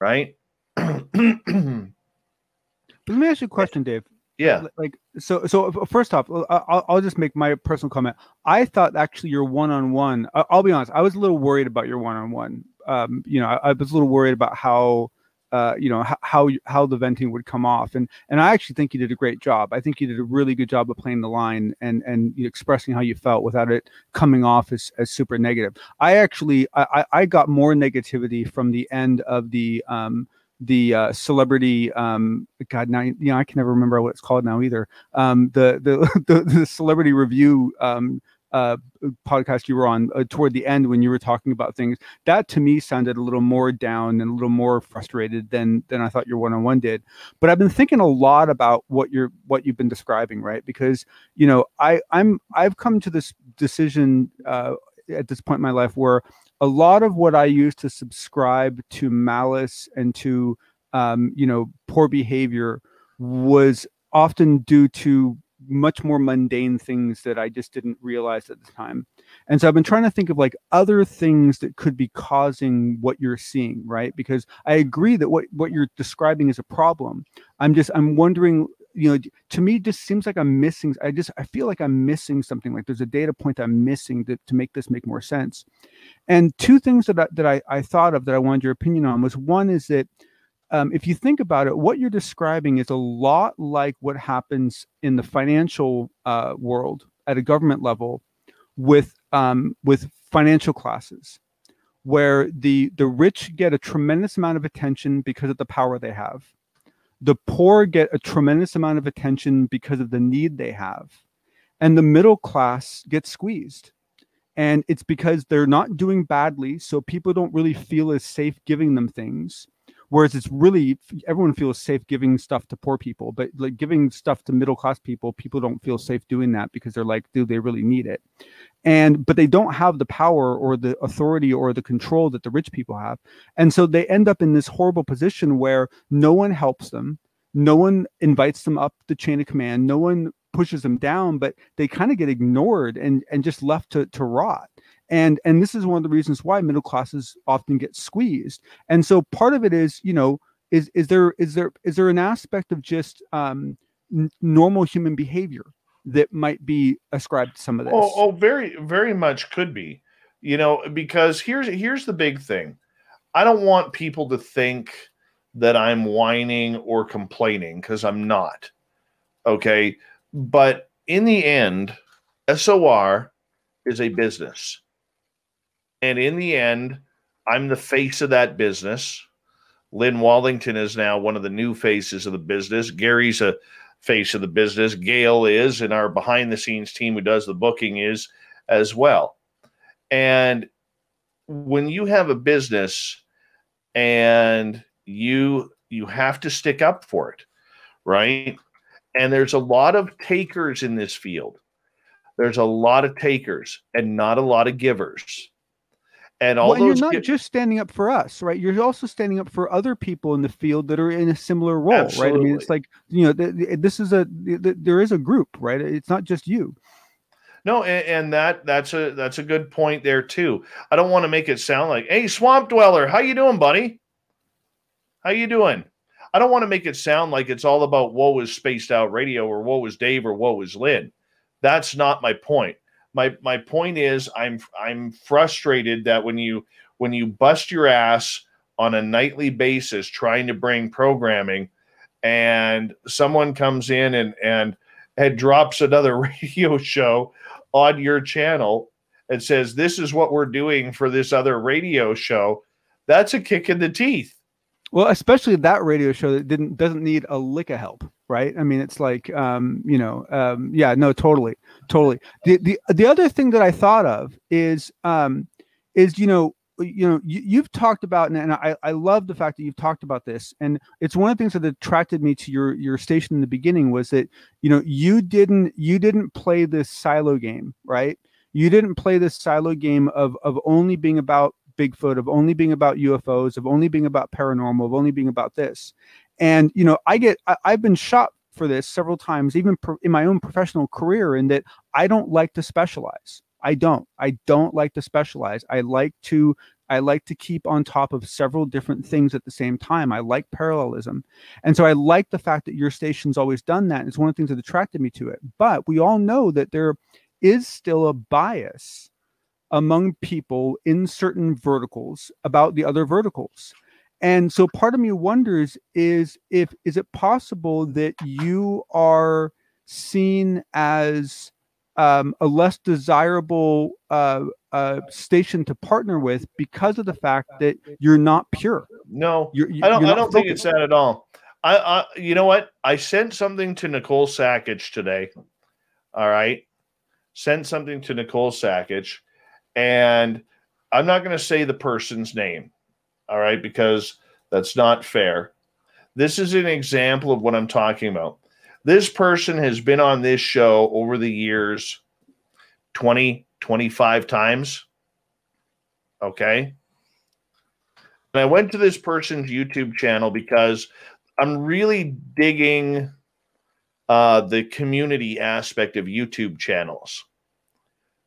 right? Let me ask you a question, Dave. Yeah. Like, so, so first off, I'll, I'll just make my personal comment. I thought actually your one-on-one. I'll be honest, I was a little worried about your one-on-one. Um, you know, I, I was a little worried about how, uh, you know, how how, how the venting would come off, and and I actually think you did a great job. I think you did a really good job of playing the line and and expressing how you felt without it coming off as, as super negative. I actually I I got more negativity from the end of the um the uh, celebrity um God now you know I can never remember what it's called now either um the the the, the celebrity review um. Uh, podcast you were on uh, toward the end when you were talking about things that to me sounded a little more down and a little more frustrated than than I thought your one-on-one did. But I've been thinking a lot about what you're what you've been describing, right? Because you know I I'm I've come to this decision uh, at this point in my life where a lot of what I used to subscribe to malice and to um, you know poor behavior was often due to much more mundane things that I just didn't realize at the time. And so I've been trying to think of like other things that could be causing what you're seeing, right? Because I agree that what, what you're describing is a problem. I'm just, I'm wondering, you know, to me, it just seems like I'm missing. I just, I feel like I'm missing something. Like there's a data point that I'm missing that, to make this make more sense. And two things that I, that I, I thought of that I wanted your opinion on was, one is that Um, if you think about it, what you're describing is a lot like what happens in the financial uh, world at a government level with um, with financial classes, where the the rich get a tremendous amount of attention because of the power they have. The poor get a tremendous amount of attention because of the need they have. And the middle class gets squeezed. And it's because they're not doing badly, so people don't really feel as safe giving them things. Whereas it's really, everyone feels safe giving stuff to poor people, but like giving stuff to middle class people, people don't feel safe doing that because they're like, do they really need it? And, but they don't have the power or the authority or the control that the rich people have. And so they end up in this horrible position where no one helps them. No one invites them up the chain of command. No one pushes them down, but they kind of get ignored and, and just left to, to rot. And and this is one of the reasons why middle classes often get squeezed. And so part of it is, you know, is is there is there is there an aspect of just um, n- normal human behavior that might be ascribed to some of this? Oh, oh, very, very much could be, you know, because here's here's the big thing. I don't want people to think that I'm whining or complaining, because I'm not. OK, but in the end, S O R is a business. And in the end, I'm the face of that business. Lynn Wallington is now one of the new faces of the business. Gary's a face of the business. Gail is, and our behind-the-scenes team who does the booking is as well. And when you have a business and you you have to stick up for it, right? And there's a lot of takers in this field. There's a lot of takers and not a lot of givers. And all well, those you're not gi- just standing up for us, right? You're also standing up for other people in the field that are in a similar role, Absolutely. Right? I mean, it's like, you know, th- th- this is a th- th- there is a group, right? It's not just you. No, and, and that that's a that's a good point there too. I don't want to make it sound like, hey, swamp dweller, how you doing, buddy? How you doing? I don't want to make it sound like it's all about woe is Spaced Out Radio or woe is Dave or woe is Lynn. That's not my point. My my point is I'm I'm frustrated that when you when you bust your ass on a nightly basis trying to bring programming, and someone comes in and and, and drops another radio show on your channel and says, this is what we're doing for this other radio show, that's a kick in the teeth. Well, especially that radio show that didn't doesn't need a lick of help. Right. I mean, it's like, um, you know, um, yeah, no, totally. Totally. The, the the other thing that I thought of is um, is, you know, you know, you, you've talked about, and I, I love the fact that you've talked about this. And it's one of the things that attracted me to your your station in the beginning was that, you know, you didn't you didn't play this silo game. Right. You didn't play this silo game of of only being about Bigfoot, of only being about U F Os, of only being about paranormal, of only being about this. And, you know, I get, I, I've been shot for this several times, even pro, in my own professional career, in that I don't like to specialize. I don't, I don't like to specialize. I like to, I like to keep on top of several different things at the same time. I like parallelism. And so I like the fact that your station's always done that. And it's one of the things that attracted me to it. But we all know that there is still a bias among people in certain verticals about the other verticals. And so part of me wonders is if, is it possible that you are seen as um, a less desirable uh, uh, station to partner with because of the fact that you're not pure? No, you're, you're, I don't, I don't think it's that at all. I, I, you know what? I sent something to Nicole Sackage today. All right. Sent something to Nicole Sackage, and I'm not going to say the person's name. All right, because that's not fair. This is an example of what I'm talking about. This person has been on this show over the years twenty, twenty-five times. Okay. And I went to this person's YouTube channel because I'm really digging uh, the community aspect of YouTube channels.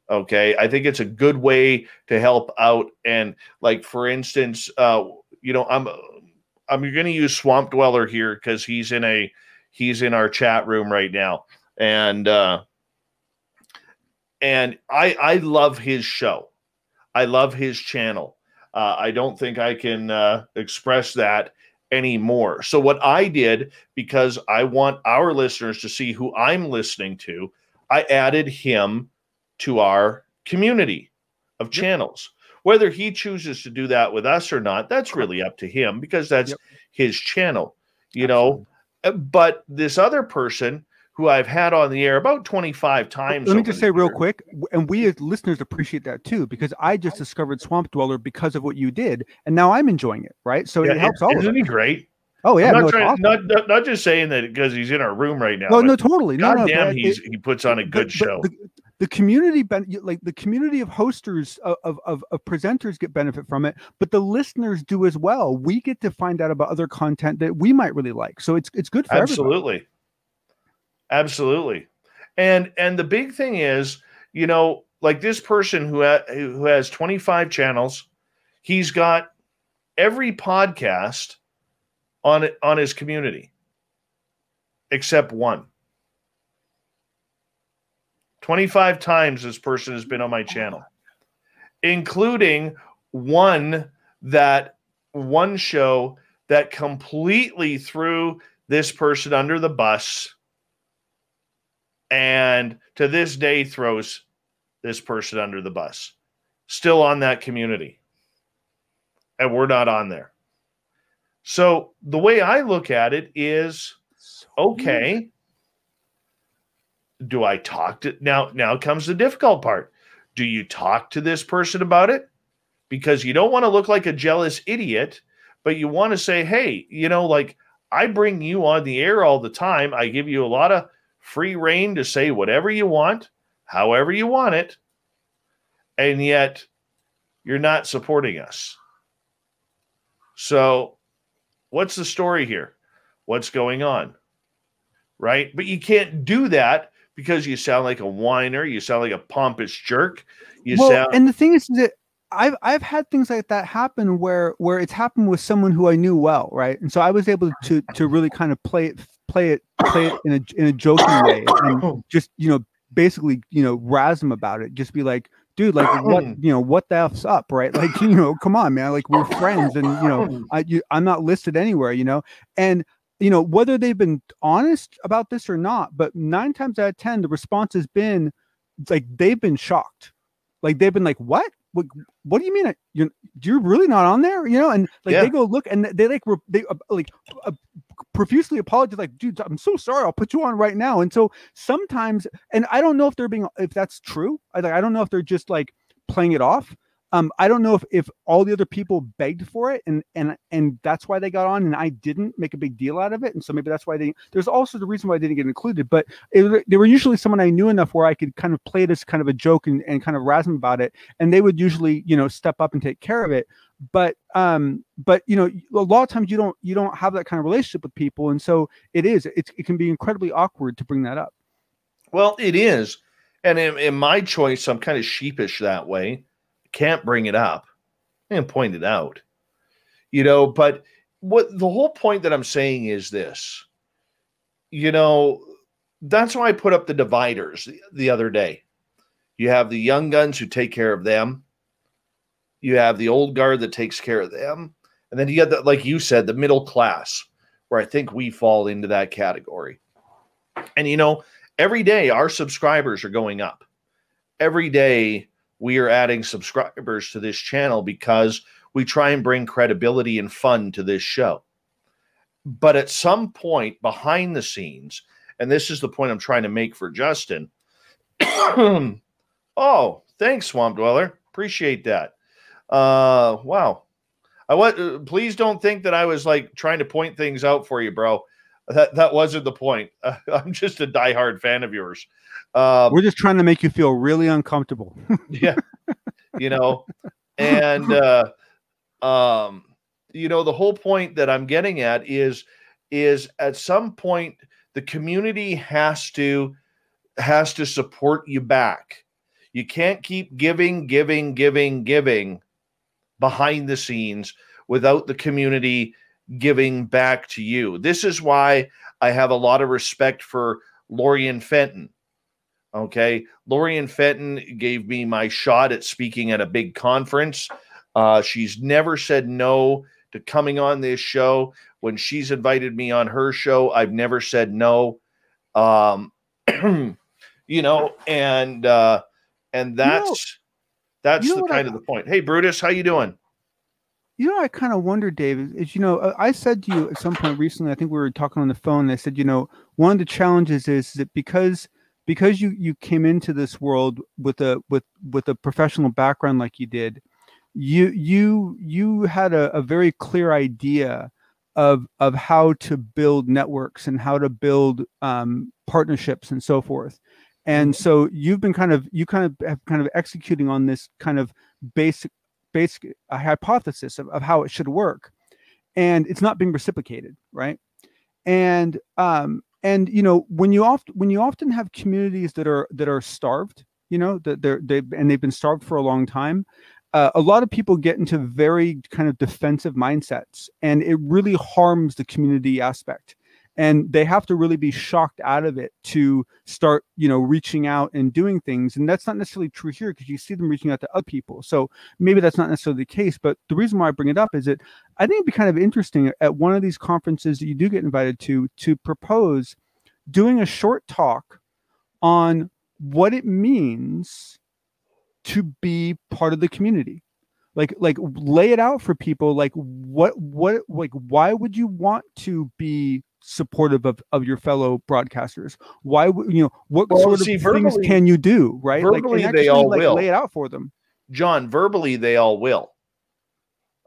Okay, I think it's a good way to help out. And like, for instance, uh, you know, I'm I'm going to use Swamp Dweller here because he's in a he's in our chat room right now, and uh, and I I love his show, I love his channel. Uh, I don't think I can uh, express that anymore. So what I did, because I want our listeners to see who I'm listening to, I added him to our community of channels. Yep. Whether he chooses to do that with us or not, that's really up to him, because that's yep. his channel, you Absolutely. know. But this other person who I've had on the air about twenty-five times. Let me just say real quick, and we as listeners appreciate that too, because I just discovered Swamp Dweller because of what you did, and now I'm enjoying it, right? So yeah, it helps all of us. Isn't he great? Oh yeah, I'm not, no, trying, awesome. not not just saying that because he's in our room right now. No, no, totally. God no, no, damn, he's, it, he puts on a good the, show. The, the, The community, like the community of hosters, of, of, of presenters get benefit from it, but the listeners do as well. We get to find out about other content that we might really like. So it's it's good for Absolutely. everybody. Absolutely. And and the big thing is, you know, like this person who, ha who has twenty-five channels, he's got every podcast on on his community except one. twenty-five times this person has been on my channel, including one that one show that completely threw this person under the bus, and to this day throws this person under the bus. Still on that community, and we're not on there. So the way I look at it is, okay, do I talk to now? Now comes the difficult part. Do you talk to this person about it? Because you don't want to look like a jealous idiot, but you want to say, hey, you know, like, I bring you on the air all the time. I give you a lot of free reign to say whatever you want, however you want it. And yet you're not supporting us. So what's the story here? What's going on? Right. But you can't do that, because you sound like a whiner, you sound like a pompous jerk. You well, sound and the thing is that I've I've had things like that happen where where it's happened with someone who I knew well, right? And so I was able to to really kind of play it play it play it in a in a joking way, and just, you know, basically, you know, razz them about it. Just be like, dude, like, what, you know, what the F's up, right? Like, you know, come on, man, like, we're friends, and, you know, I you, I'm not listed anywhere, you know, and. You know, whether they've been honest about this or not, but nine times out of ten, the response has been like, they've been shocked. Like, they've been like, what? What, what do you mean? You're, you're really not on there? You know, and like, yeah. they go look, and they like, re they uh, like uh, profusely apologize. Like, dude, I'm so sorry. I'll put you on right now. And so sometimes, and I don't know if they're being, if that's true. I, like, I don't know if they're just like playing it off. Um, I don't know if, if all the other people begged for it, and, and, and that's why they got on, and I didn't make a big deal out of it. And so maybe that's why they, there's also the reason why I didn't get included, but it, they were usually someone I knew enough where I could kind of play this kind of a joke and, and kind of razz them about it. And they would usually, you know, step up and take care of it. But, um, but, you know, a lot of times you don't, you don't have that kind of relationship with people. And so it is, it's, it can be incredibly awkward to bring that up. Well, it is. And in, in my choice, I'm kind of sheepish that way. Can't bring it up and point it out, you know, but what the whole point that I'm saying is this, you know, that's why I put up the dividers the, the other day. You have the young guns who take care of them. You have the old guard that takes care of them. And then you got the, like you said, the middle class, where I think we fall into that category. And, you know, every day our subscribers are going up. Every day we are adding subscribers to this channel because we try and bring credibility and fun to this show. But at some point behind the scenes, and this is the point I'm trying to make for Justin. Oh, thanks, Swamp Dweller. Appreciate that. Uh, wow. I want, please don't think that I was like trying to point things out for you, bro. That, that wasn't the point. Uh, I'm just a diehard fan of yours. Um, We're just trying to make you feel really uncomfortable. Yeah. You know, and, uh, um, you know, the whole point that I'm getting at is, is at some point The community has to has to support you back. You can't keep giving, giving, giving, giving behind the scenes without the community giving back to you. This is why I have a lot of respect for Lorian Fenton. Okay, Lorian Fenton gave me my shot at speaking at a big conference. Uh, she's never said no to coming on this show. When she's invited me on her show, I've never said no. Um, you know, and uh, and that's you know, that's you know the kind I, of the point. Hey, Brutus, how you doing? You know, I kind of wonder, Dave, is, you know, I said to you at some point recently, I think we were talking on the phone, and I said, you know, one of the challenges is that because because you you came into this world with a with with a professional background like you did, you you you had a, a very clear idea of of how to build networks and how to build um, partnerships and so forth, and so you've been kind of you kind of have kind of executing on this kind of basic basic uh, hypothesis of, of how it should work, and it's not being reciprocated, right? And um, And, you know, when you often when you often have communities that are that are starved, you know, that they're they and they've been starved for a long time. Uh, a lot of people get into very kind of defensive mindsets, and it really harms the community aspect. And they have to really be shocked out of it to start, you know, reaching out and doing things. And that's not necessarily true here because you see them reaching out to other people. So maybe that's not necessarily the case. But the reason why I bring it up is that I think it'd be kind of interesting at one of these conferences that you do get invited to, to propose doing a short talk on what it means to be part of the community. Like, like lay it out for people. Like what, what, like, why would you want to be supportive of, of your fellow broadcasters? Why would you know what well, sort see, of verbally, things can you do, right? Verbally, like, actually, they all like, will lay it out for them. John, verbally they all will.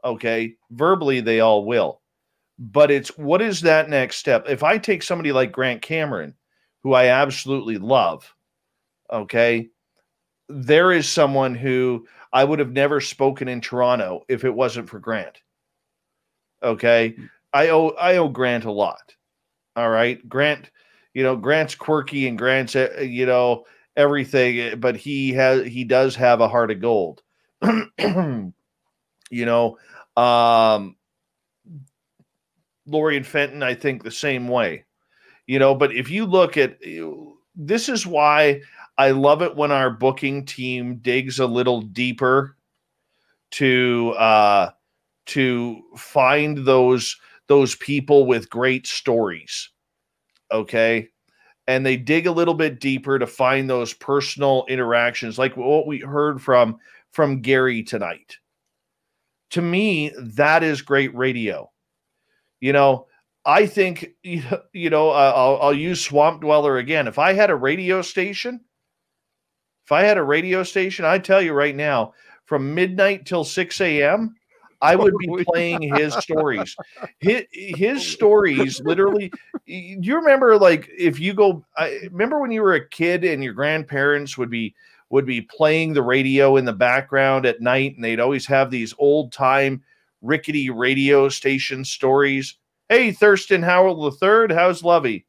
Okay, verbally they all will. But it's what is that next step? If I take somebody like Grant Cameron, who I absolutely love, okay, there is someone who I would have never spoken in Toronto if it wasn't for Grant. Okay, I owe I owe Grant a lot. All right. Grant, you know, Grant's quirky and Grant's, you know, everything, but he has, he does have a heart of gold, you know, um, Lorian Fenton, I think the same way, you know, but if you look at, this is why I love it when our booking team digs a little deeper to, uh, to find those, those people with great stories, okay? And they dig a little bit deeper to find those personal interactions, like what we heard from, from Gary tonight. To me, that is great radio. You know, I think, you know, I'll, I'll use Swamp Dweller again. If I had a radio station, if I had a radio station, I tell you right now, from midnight till six a m, I would be playing his stories. His, his stories literally, do you remember, like, if you go, I remember when you were a kid and your grandparents would be, would be playing the radio in the background at night, and they'd always have these old time rickety radio station stories. Hey, Thurston Howell the Third, how's Lovey?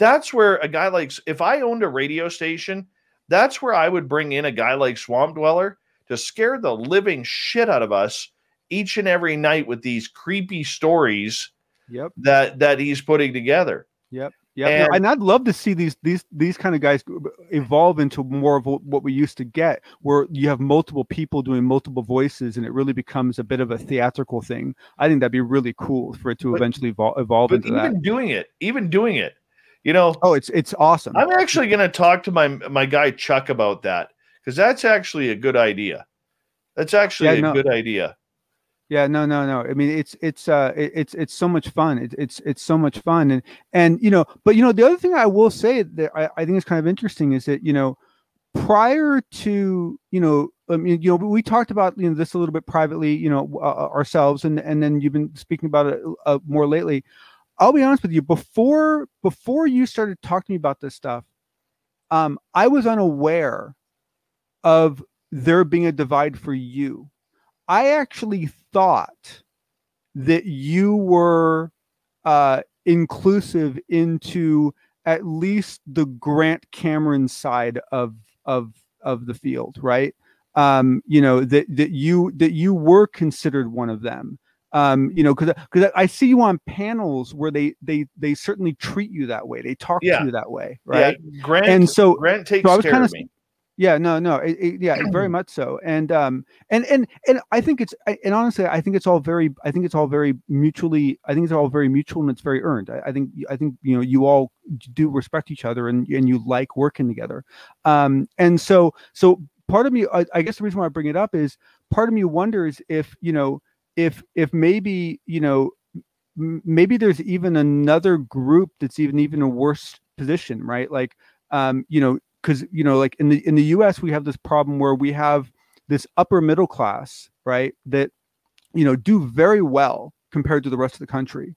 That's where a guy like, if I owned a radio station, that's where I would bring in a guy like Swamp Dweller to scare the living shit out of us each and every night with these creepy stories yep. that, that he's putting together. Yep. Yep. And, no, and I'd love to see these, these, these kind of guys evolve into more of what we used to get, where you have multiple people doing multiple voices and it really becomes a bit of a theatrical thing. I think that'd be really cool for it to but, eventually evolve, evolve but into even that. Even doing it, even doing it, you know, oh, it's, it's awesome. I'm actually going to talk to my, my guy, Chuck, about that. Because that's actually a good idea. That's actually yeah, a no. good idea. Yeah, no, no, no. I mean, it's it's uh, it, it's it's so much fun. It, it's it's so much fun, and and you know, but you know, the other thing I will say that I, I think is kind of interesting is that you know, prior to you know, I mean, you know, we talked about you know this a little bit privately, you know, uh, ourselves, and and then you've been speaking about it uh, more lately. I'll be honest with you. Before before you started talking to me about this stuff, um, I was unaware of there being a divide for you. I actually thought that you were uh, inclusive into at least the Grant Cameron side of of of the field, right? Um, you know, that that you that you were considered one of them. Um, you know, because because I see you on panels where they they they certainly treat you that way. They talk yeah. to you that way, right? Yeah. Grant and so Grant takes so care of me. Yeah, no, no, it, it, yeah, very much so. And um, and and and I think it's and honestly, I think it's all very, I think it's all very mutually, I think it's all very mutual and it's very earned. I, I think I think you know you all do respect each other and and you like working together. Um, and so so part of me, I, I guess the reason why I bring it up is part of me wonders if you know. If if maybe, you know, maybe there's even another group that's even even a worse position, right? Like, um, you know, because, you know, like in the in the U S, we have this problem where we have this upper middle class, right, that, you know, do very well compared to the rest of the country,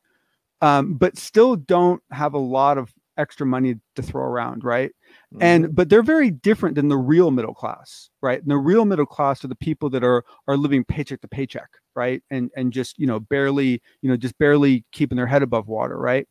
um, but still don't have a lot of extra money to throw around, right? Mm-hmm. And but they're very different than the real middle class, right? And the real middle class are the people that are are living paycheck to paycheck. Right. And, and just, you know, barely, you know, just barely keeping their head above water. Right.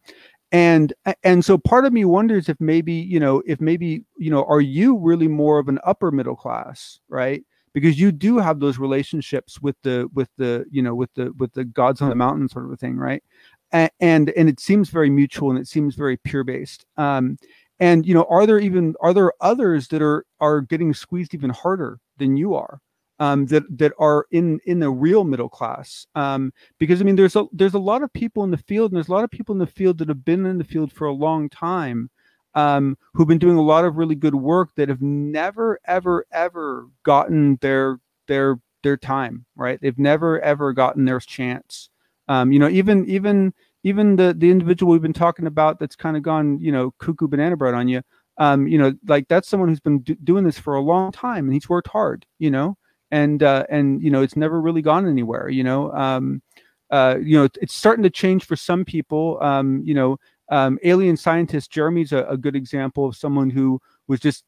And, and so part of me wonders if maybe, you know, if maybe, you know, are you really more of an upper middle class? Right. Because you do have those relationships with the, with the, you know, with the, with the gods on the mountain sort of a thing. Right. And, and, and it seems very mutual and it seems very peer based. Um, and, you know, are there even, are there others that are, are getting squeezed even harder than you are? Um, that that are in in the real middle class, um, because I mean there's a there's a lot of people in the field, and there's a lot of people in the field that have been in the field for a long time, um, who've been doing a lot of really good work that have never ever ever gotten their their their time, right? They've never ever gotten their chance. Um, you know, even even even the the individual we've been talking about that's kind of gone, you know, cuckoo banana bread on you. Um, you know, like that's someone who's been do doing this for a long time, and he's worked hard. You know. And, uh, and, you know, it's never really gone anywhere, you know, um, uh, you know, it's starting to change for some people. Um, you know, um, alien scientist Jeremy's a, a good example of someone who was just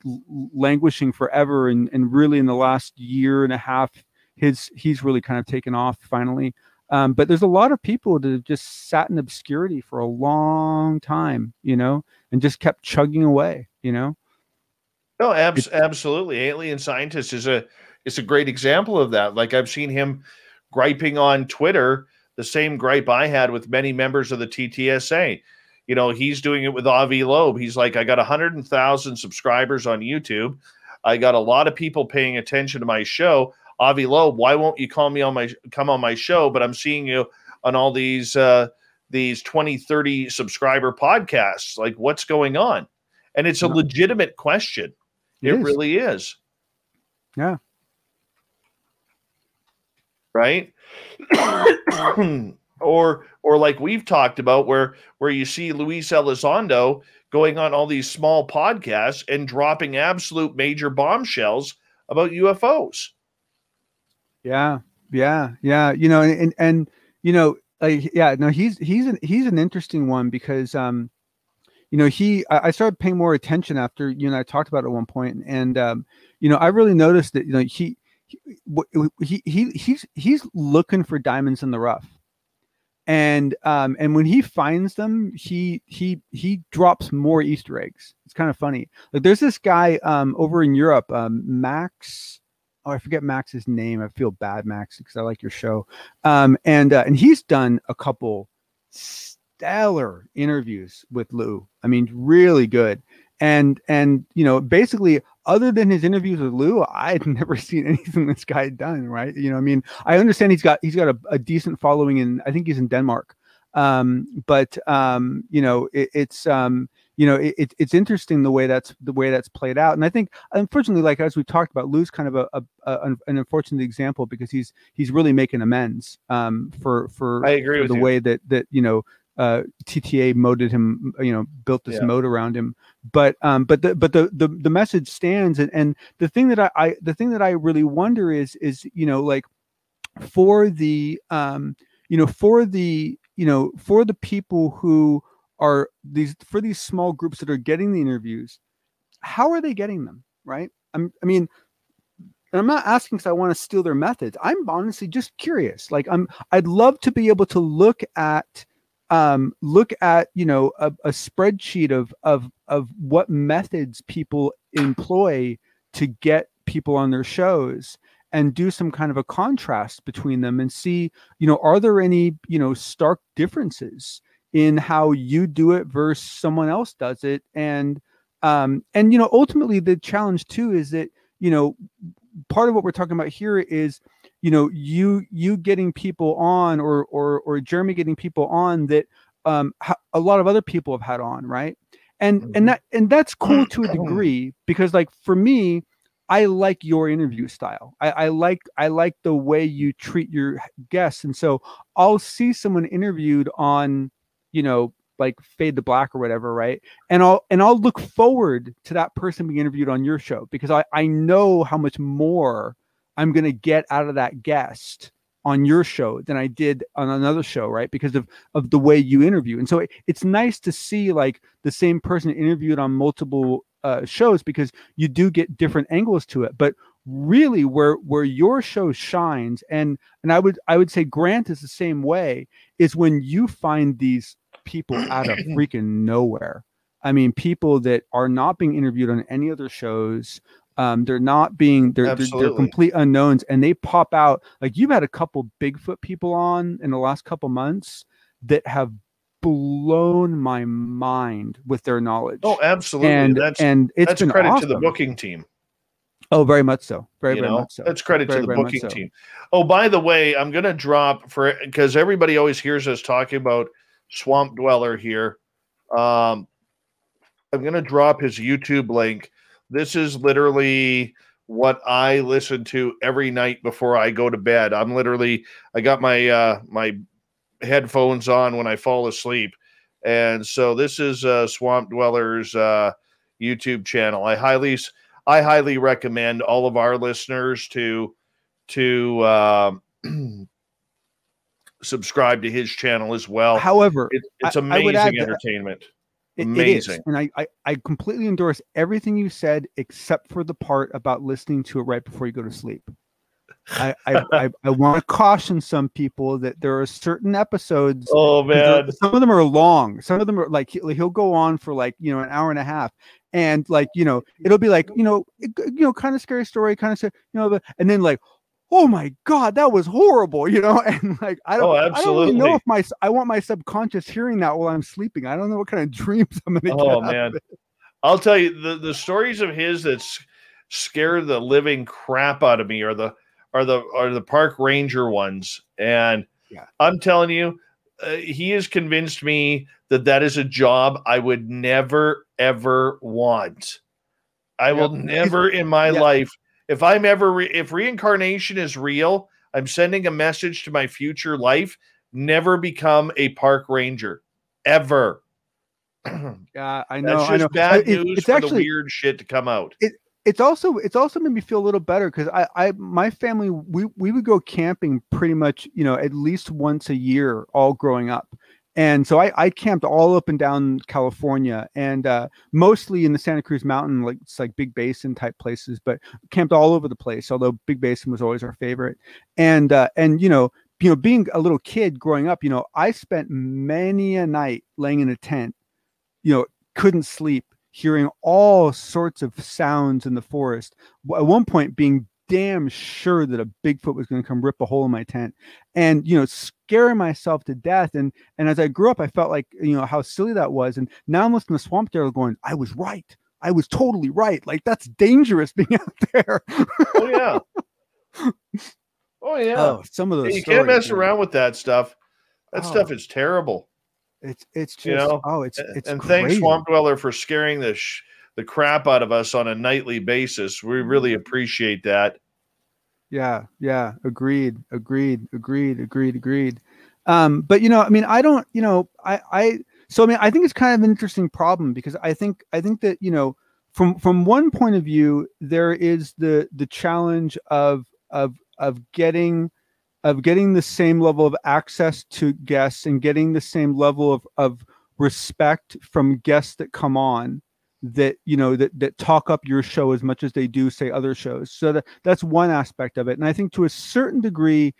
languishing forever. And, and really in the last year and a half, his, he's really kind of taken off finally. Um, but there's a lot of people that have just sat in obscurity for a long time, you know, and just kept chugging away, you know? No, ab it's absolutely. Alien scientist is a, It's a great example of that. Like I've seen him griping on Twitter, the same gripe I had with many members of the T T S A. You know, he's doing it with Avi Loeb. He's like, I got one hundred thousand subscribers on YouTube. I got a lot of people paying attention to my show. Avi Loeb, why won't you call me on my come on my show? But I'm seeing you on all these uh, these twenty, thirty subscriber podcasts. Like, what's going on? And it's a legitimate question. It, it really is. Yeah. Right. or or like we've talked about where where you see Luis Elizondo going on all these small podcasts and dropping absolute major bombshells about U F Os. Yeah, yeah, yeah. You know, and and, and you know, like yeah, no, he's he's an he's an interesting one because um you know, he, I started paying more attention after you and I talked about it at one point, and um, you know, I really noticed that, you know, he He, he he he's he's looking for diamonds in the rough, and um and when he finds them, he he he drops more Easter eggs. It's kind of funny. Like there's this guy um over in Europe, um, Max. Oh, I forget Max's name. I feel bad, Max, because I like your show. Um and uh, and he's done a couple stellar interviews with Lou. I mean, really good. And and you know, basically, other than his interviews with Lou, I'd never seen anything this guy had done, right? You know, I mean, I understand he's got he's got a, a decent following in, I think he's in Denmark, um, but um, you know, it, it's um, you know, it, it's interesting the way that's the way that's played out, and I think unfortunately, like as we talked about, Lou's kind of a, a, a an unfortunate example because he's he's really making amends um, for for I agree with the you. way that that you know. Uh, T T A moded him, you know, built this yeah. mode around him. But um, but the but the the, the message stands, and, and the thing that I, I the thing that I really wonder is is you know like for the um you know for the you know for the people who are these for these small groups that are getting the interviews, how are they getting them, right? I'm, I mean. And I'm not asking because I want to steal their methods. I'm honestly just curious. Like I'm I'd love to be able to look at um, look at, you know, a, a spreadsheet of, of, of what methods people employ to get people on their shows, and do some kind of a contrast between them and see, you know, are there any, you know, stark differences in how you do it versus someone else does it? And, um, and, you know, ultimately the challenge too, is that, you know, part of what we're talking about here is, you know, you, you getting people on, or, or, or Jeremy getting people on that, um, a lot of other people have had on. Right. And, and that, and that's cool to a degree, because like for me, I like your interview style. I, I like I like the way you treat your guests, and so I'll see someone interviewed on, you know, like Fade to Black or whatever, right? And I'll and I'll look forward to that person being interviewed on your show, because I I know how much more I'm gonna get out of that guest on your show than I did on another show, right? Because of of the way you interview, and so it, it's nice to see like the same person interviewed on multiple Uh, shows, because you do get different angles to it. But really where where your show shines, and and I would I would say Grant is the same way, is when you find these people out of freaking nowhere. I mean, people that are not being interviewed on any other shows, um they're not being they're, they're, they're complete unknowns, and they pop out. Like, you've had a couple Bigfoot people on in the last couple months that have blown my mind with their knowledge. Oh, absolutely. And that's, and it's that's credit awesome. to the booking team. Oh, very much so. Very, you very know, much so. That's credit very, to the booking so. team. Oh, by the way, I'm going to drop for, because everybody always hears us talking about Swamp Dweller here. Um, I'm going to drop his YouTube link. This is literally what I listen to every night before I go to bed. I'm literally, I got my, uh, my, headphones on when I fall asleep, and so this is uh, Swamp Dweller's uh, YouTube channel. I highly, I highly recommend all of our listeners to to uh, subscribe to his channel as well. However, it, it's amazing I, I entertainment. It, amazing, it is. And I, I I completely endorse everything you said except for the part about listening to it right before you go to sleep. I, I, I, I want to caution some people that there are certain episodes. Oh man, some of them are long. Some of them are like, he'll go on for like, you know, an hour and a half. And like, you know, it'll be like, you know, it, you know, kind of scary story, kind of, you know, and then like, oh my God, that was horrible, you know? And like, I don't, oh, I don't really know if my, I want my subconscious hearing that while I'm sleeping. I don't know what kind of dreams I'm going to oh, get. Oh man. I'll tell you the, the stories of his that scare the living crap out of me are the, Are the are the park ranger ones, and yeah. I'm telling you, uh, he has convinced me that that is a job I would never ever want. I yep. will never in my yep. life, if I'm ever re if reincarnation is real, I'm sending a message to my future life: never become a park ranger ever. Yeah, I know. That's just I know. bad it, news it's for actually, the weird shit to come out. It, It's also it's also made me feel a little better, because I I my family we we would go camping pretty much, you know, at least once a year all growing up, and so I I camped all up and down California, and uh, mostly in the Santa Cruz Mountain, like it's like Big Basin type places, but camped all over the place. Although Big Basin was always our favorite, and uh, and you know you know being a little kid growing up, you know, I spent many a night laying in a tent, you know, couldn't sleep, hearing all sorts of sounds in the forest. At one point being damn sure that a Bigfoot was going to come rip a hole in my tent, and, you know, scaring myself to death. And, and as I grew up, I felt like, you know, how silly that was. And now I'm listening to Swamp Dweller going, I was right. I was totally right. Like, that's dangerous being out there. Oh yeah. Oh yeah. Oh, some of those. You stories, can't mess man. around with that stuff. That oh. stuff is terrible. It's it's just, you know, oh it's it's and crazy. Thanks Swamp Dweller for scaring the sh the crap out of us on a nightly basis. We really appreciate that. Yeah, yeah, agreed, agreed, agreed, agreed, agreed. Um, but you know, I mean, I don't, you know, I I so I mean, I think it's kind of an interesting problem, because I think I think that, you know, from from one point of view, there is the the challenge of of of getting. of getting the same level of access to guests and getting the same level of, of respect from guests that come on that, you know, that, that talk up your show as much as they do, say, other shows. So that, that's one aspect of it. And I think to a certain degree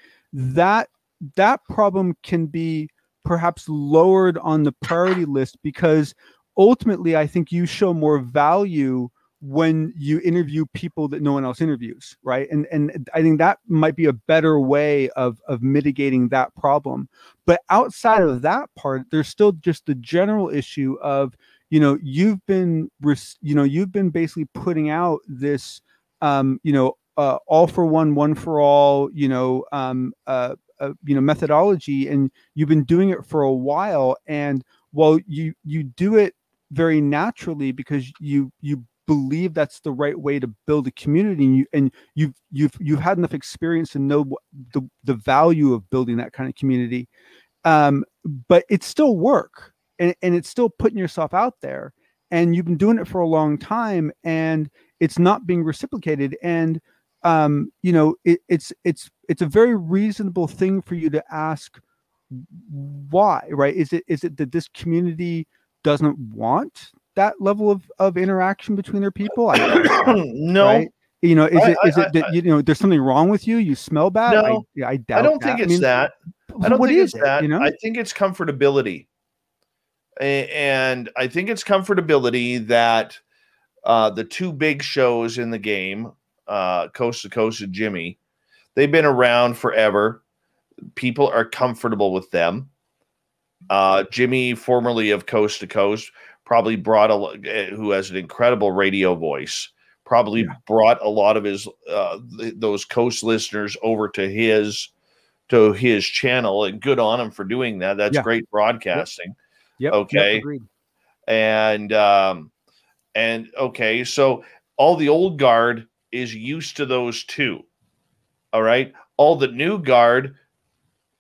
that that problem can be perhaps lowered on the priority list, because ultimately I think you show more value when you interview people that no one else interviews, right? And and I think that might be a better way of of mitigating that problem. But outside of that part, there's still just the general issue of, you know, you've been, you know, you've been basically putting out this, um, you know, uh, all for one, one for all, you know, um, uh, uh, you know, methodology, and you've been doing it for a while. And while you you do it very naturally because you you believe that's the right way to build a community, and you and you've you've you've had enough experience to know the the value of building that kind of community, um, but it's still work, and and it's still putting yourself out there, and you've been doing it for a long time, and it's not being reciprocated. And um, you know, it, it's it's it's a very reasonable thing for you to ask why, right? Is it is it that this community doesn't want that level of, of interaction between their people? I guess, no, right? You know, is I, it, is I, it that, you know, there's something wrong with you? You smell bad. No, I, I, doubt I don't that. think it's I mean, that. I don't think it's it, that. You know? I think it's comfortability. And I think it's comfortability that uh, the two big shows in the game, uh, Coast to Coast and Jimmy, they've been around forever. People are comfortable with them. Uh, Jimmy, formerly of Coast to Coast, probably brought a, who has an incredible radio voice, probably yeah. brought a lot of his, uh, th those Coast listeners over to his, to his channel, and good on him for doing that. That's yeah. great broadcasting. Yep. Yep. Okay. Yep, and, um, and okay. So all the old guard is used to those two. All right. All the new guard,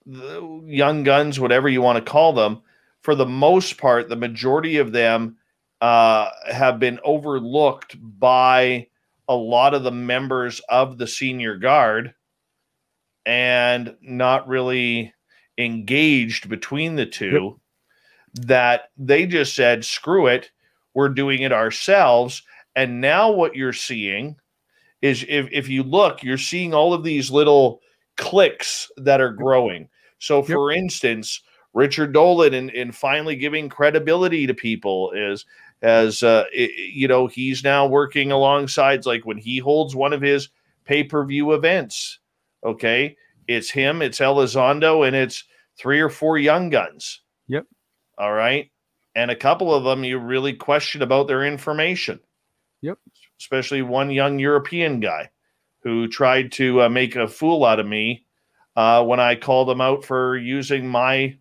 the young guns, whatever you want to call them, for the most part, the majority of them uh, have been overlooked by a lot of the members of the senior guard and not really engaged between the two, yep. that they just said, screw it, we're doing it ourselves. And now what you're seeing is, if, if you look, you're seeing all of these little cliques that are growing. So for yep. instance, Richard Dolan, and, and finally giving credibility to people, is as uh, it, you know, he's now working alongside, like when he holds one of his pay-per-view events, okay, it's him, it's Elizondo, and it's three or four young guns. Yep. All right. And a couple of them you really question about their information. Yep. Especially one young European guy who tried to uh, make a fool out of me uh, when I called him out for using my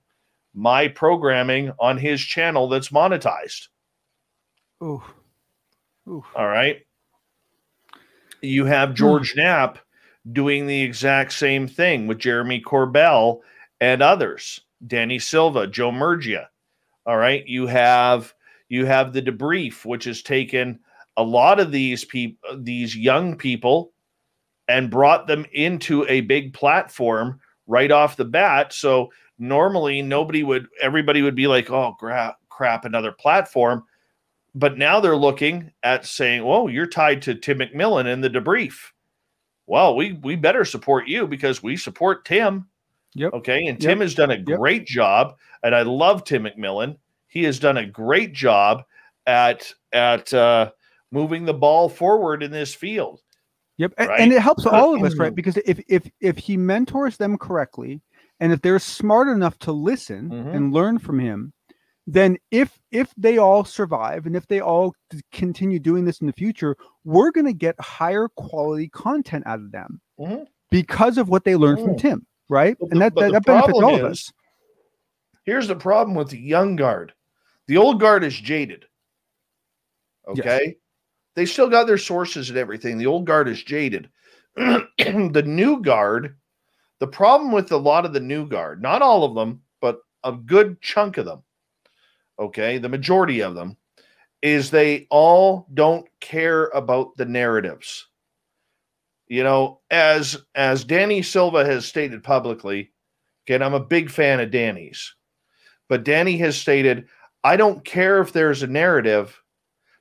my programming on his channel that's monetized. Ooh. Ooh. All right. You have George mm. Knapp doing the exact same thing with Jeremy Corbell and others, Danny Silva, Joe Murgia. All right. You have, you have The Debrief, which has taken a lot of these people, these young people, and brought them into a big platform right off the bat. So normally nobody would, everybody would be like, oh, crap, crap, another platform. But now they're looking at saying, oh, you're tied to Tim McMillan and The Debrief. Well, we, we better support you because we support Tim. Yep. Okay. And Tim yep. has done a great yep. job. And I love Tim McMillan. He has done a great job at, at uh, moving the ball forward in this field. Yep. Right? And, and it helps all of us, right? Because if, if, if he mentors them correctly, and if they're smart enough to listen mm-hmm. and learn from him, then if if they all survive and if they all continue doing this in the future, we're going to get higher quality content out of them mm-hmm. because of what they learned mm-hmm. from Tim, right? But and the, that, that, that benefits all is, of us. Here's the problem with the young guard. The old guard is jaded, okay? Yes. They still got their sources and everything. The old guard is jaded. The new guard... The problem with a lot of the new guard, not all of them, but a good chunk of them, okay, the majority of them, is they all don't care about the narratives. You know, as as Danny Silva has stated publicly, again, I'm a big fan of Danny's, but Danny has stated, I don't care if there's a narrative,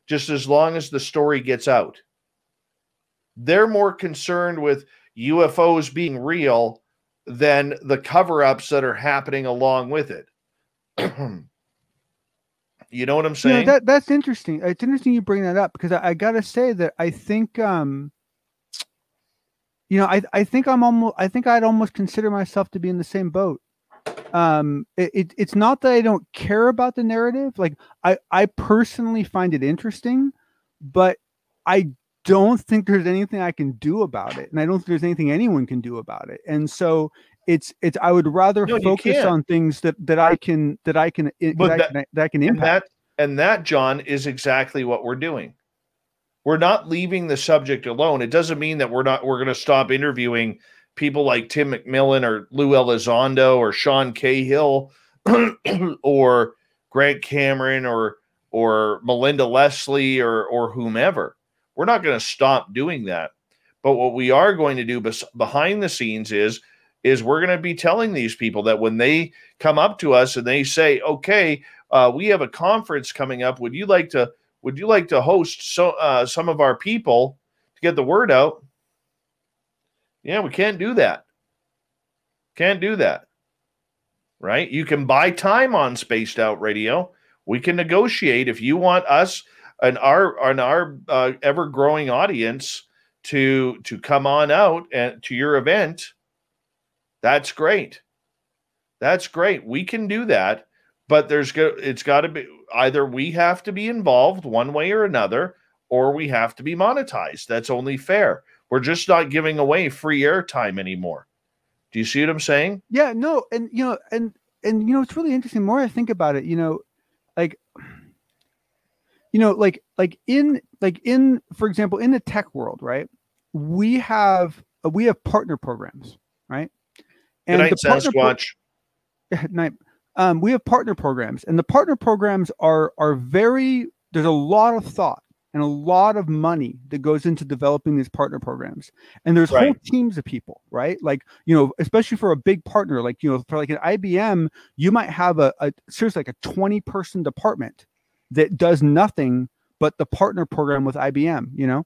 just as long as the story gets out. They're more concerned with U F Os being real than the cover-ups that are happening along with it. You know what I'm saying? You know, that, that's interesting. It's interesting you bring that up, because I, I got to say that I think, um, you know, I, I think I'm almost, I think I'd almost consider myself to be in the same boat. Um, it, it, it's not that I don't care about the narrative. Like I, I personally find it interesting, but I don't think there's anything I can do about it. And I don't think there's anything anyone can do about it. And so it's, it's, I would rather no, focus on things that, that I can, that I can, that, that, I can that I can impact. And that, and that, John, is exactly what we're doing. We're not leaving the subject alone. It doesn't mean that we're not, we're going to stop interviewing people like Tim McMillan or Lou Elizondo or Sean Cahill or Grant Cameron or or Melinda Leslie or or whomever. We're not going to stop doing that. But what we are going to do behind the scenes is is we're going to be telling these people that when they come up to us and they say, "Okay, uh, we have a conference coming up. Would you like to would you like to host so uh, some of our people to get the word out?" Yeah, we can't do that. Can't do that, right? You can buy time on Spaced Out Radio. We can negotiate if you want us and our and our uh, ever-growing audience to to come on out and to your event. That's great. That's great. We can do that, but there's go, it's got to be either we have to be involved one way or another, or we have to be monetized. That's only fair. We're just not giving away free airtime anymore. Do you see what I'm saying? Yeah, no. And, you know, and, and, you know, it's really interesting. The more I think about it, you know, like, you know, like, like in, like in, for example, in the tech world, right, we have, we have partner programs, right? And Good night, Sasquatch. Pro- night. Um, we have partner programs, and the partner programs are, are very, there's a lot of thought and a lot of money that goes into developing these partner programs. And there's right. whole teams of people, right? Like, you know, especially for a big partner, like, you know, for like an I B M, you might have a, a seriously like a twenty person department that does nothing but the partner program with I B M, you know?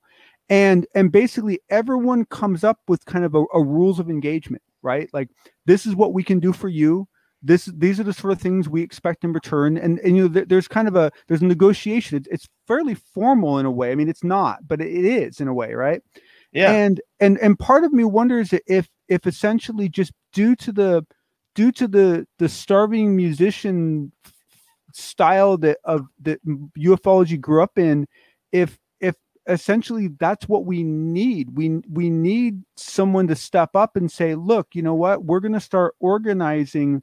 And, and basically everyone comes up with kind of a, a rules of engagement, right? Like, this is what we can do for you. This, these are the sort of things we expect in return. And, and, you know, th- there's kind of a, there's a negotiation. It's, it's fairly formal in a way. I mean, it's not, but it is in a way. Right. Yeah. And, and, and part of me wonders if, if essentially just due to the, due to the, the starving musician style that of that ufology grew up in, if, if essentially that's what we need, we, we need someone to step up and say, look, you know what, we're going to start organizing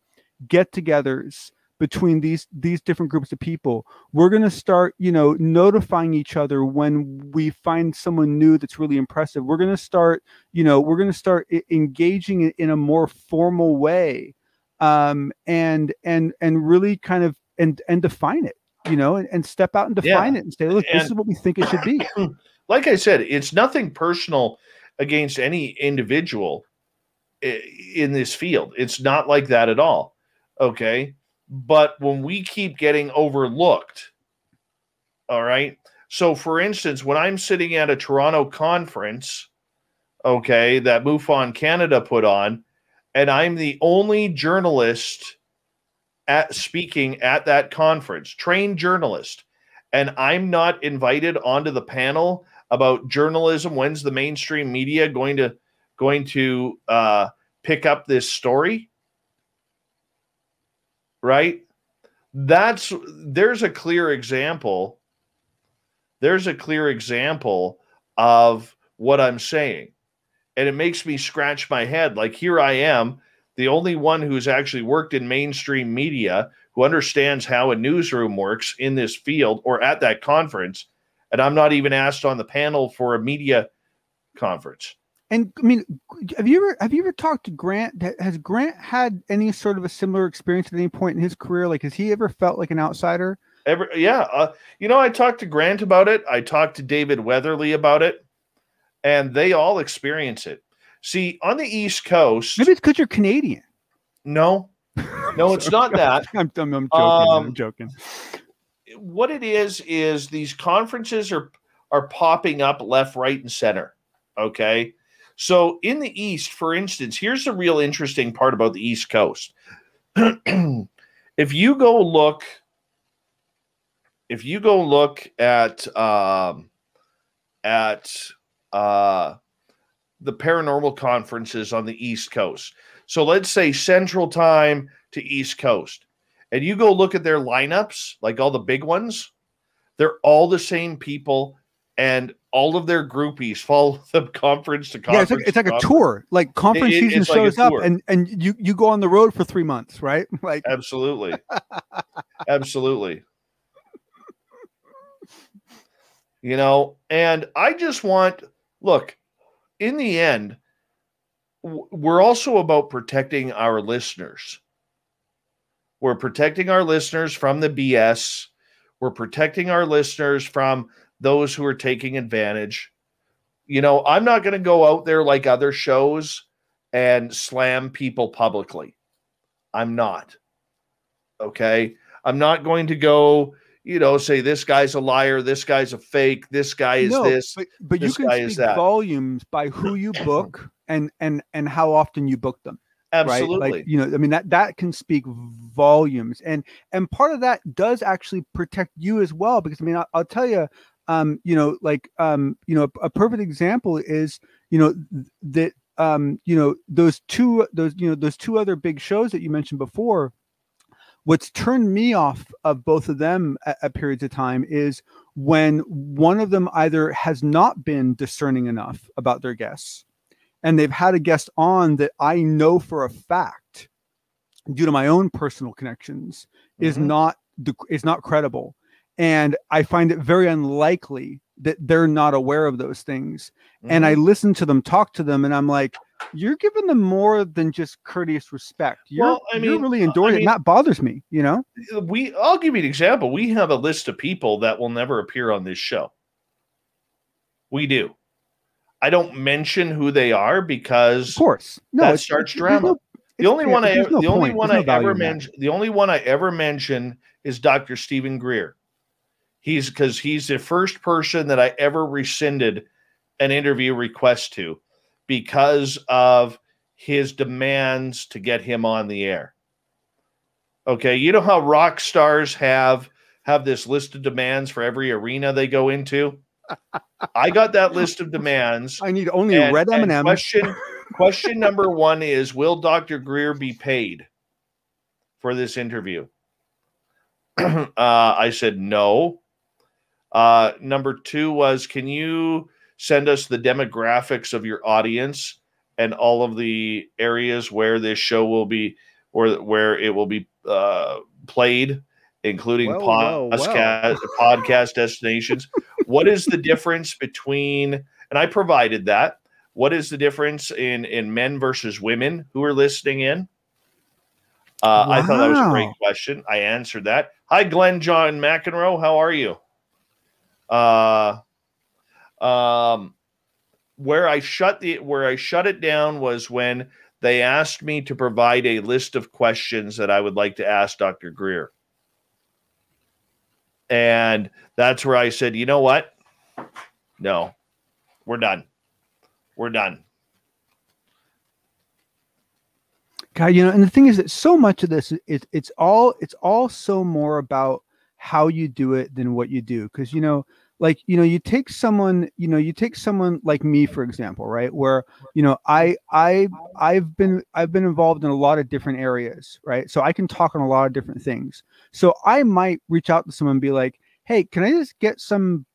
get-togethers between these these different groups of people. We're going to start, you know, notifying each other when we find someone new that's really impressive. We're going to start, you know, we're going to start I- engaging in a more formal way, um, and and and really kind of and and define it, you know, and, and step out and define yeah. it and say, look, and this is what we think it should be. Like I said, it's nothing personal against any individual in this field. It's not like that at all. Okay, but when we keep getting overlooked, all right, so for instance, when I'm sitting at a Toronto conference, okay, that MUFON Canada put on, and I'm the only journalist at speaking at that conference, trained journalist, and I'm not invited onto the panel about journalism, when's the mainstream media going to going to uh, pick up this story? Right? That's, there's a clear example. There's a clear example of what I'm saying. And it makes me scratch my head. Like, here I am, the only one who's actually worked in mainstream media, who understands how a newsroom works in this field or at that conference. And I'm not even asked on the panel for a media conference. And I mean, have you ever have you ever talked to Grant? Has Grant had any sort of a similar experience at any point in his career? Like, has he ever felt like an outsider? Ever? Yeah. Uh, you know, I talked to Grant about it. I talked to David Weatherly about it, and they all experience it. See, on the East Coast, maybe it's because you're Canadian. No, no, it's not that. I'm, I'm, I'm joking. Um, I'm joking. What it is is these conferences are are popping up left, right, and center. Okay. So in the East, for instance, here's the real interesting part about the East Coast. if you go look, if you go look at um, at uh, the paranormal conferences on the East Coast, so let's say Central Time to East Coast, and you go look at their lineups, like all the big ones, they're all the same people, and all of their groupies follow them conference to conference. Yeah, it's like, it's like conference. a tour. Like conference it, it, season shows like up, and, and you, you go on the road for three months, right? Like Absolutely. Absolutely. You know, and I just want, look, in the end, we're also about protecting our listeners. We're protecting our listeners from the B S. We're protecting our listeners from those who are taking advantage. You know, I'm not going to go out there like other shows and slam people publicly. I'm not. Okay. I'm not going to go, you know, say this guy's a liar, this guy's a fake, this guy is no, this, but, but this you can speak volumes by who you book and, and, and how often you book them. Absolutely. Right? Like, you know, I mean, that, that can speak volumes, and, and part of that does actually protect you as well, because I mean, I'll, I'll tell you, um, you know, like, um, you know, a, a perfect example is, you know, that, um, you know, those two, those, you know, those two other big shows that you mentioned before, what's turned me off of both of them at, at periods of time is when one of them either has not been discerning enough about their guests, and they've had a guest on that I know for a fact, due to my own personal connections, mm-hmm. is not is not credible. And I find it very unlikely that they're not aware of those things. Mm-hmm. And I listen to them, talk to them, and I'm like, you're giving them more than just courteous respect. You're, well, I mean, you're really endorsing I mean, it. That bothers me, you know? We, I'll give you an example. We have a list of people that will never appear on this show. We do. I don't mention who they are because of course. No, that starts drama. No, the only one I no the only point. one there's I no ever mention the only one I ever mention is Doctor Stephen Greer. He's because he's the first person that I ever rescinded an interview request to because of his demands to get him on the air. Okay, you know how rock stars have have this list of demands for every arena they go into? I got that list of demands. I need only and, red M and M's. Question, question number one is, will Doctor Greer be paid for this interview? uh, I said no. Uh, number two was, can you send us the demographics of your audience and all of the areas where this show will be, or where it will be uh, played, including well, pod well, podcast, well. podcast destinations? What is the difference between, and I provided that, what is the difference in, in men versus women who are listening in? Uh, wow. I thought that was a great question. I answered that. Hi, Glenn John McEnroe. How are you? Uh, um, where I shut the, where I shut it down was when they asked me to provide a list of questions that I would like to ask Doctor Greer. And that's where I said, you know what? No, we're done. We're done. God, you know, and the thing is that so much of this, it, it's all, it's all so more about how you do it than what you do. Cause you know, like, you know, you take someone, you know, you take someone like me, for example, right? Where, you know, I, I, I've been, I've been involved in a lot of different areas, right? So I can talk on a lot of different things. So I might reach out to someone and be like, hey, can I just get some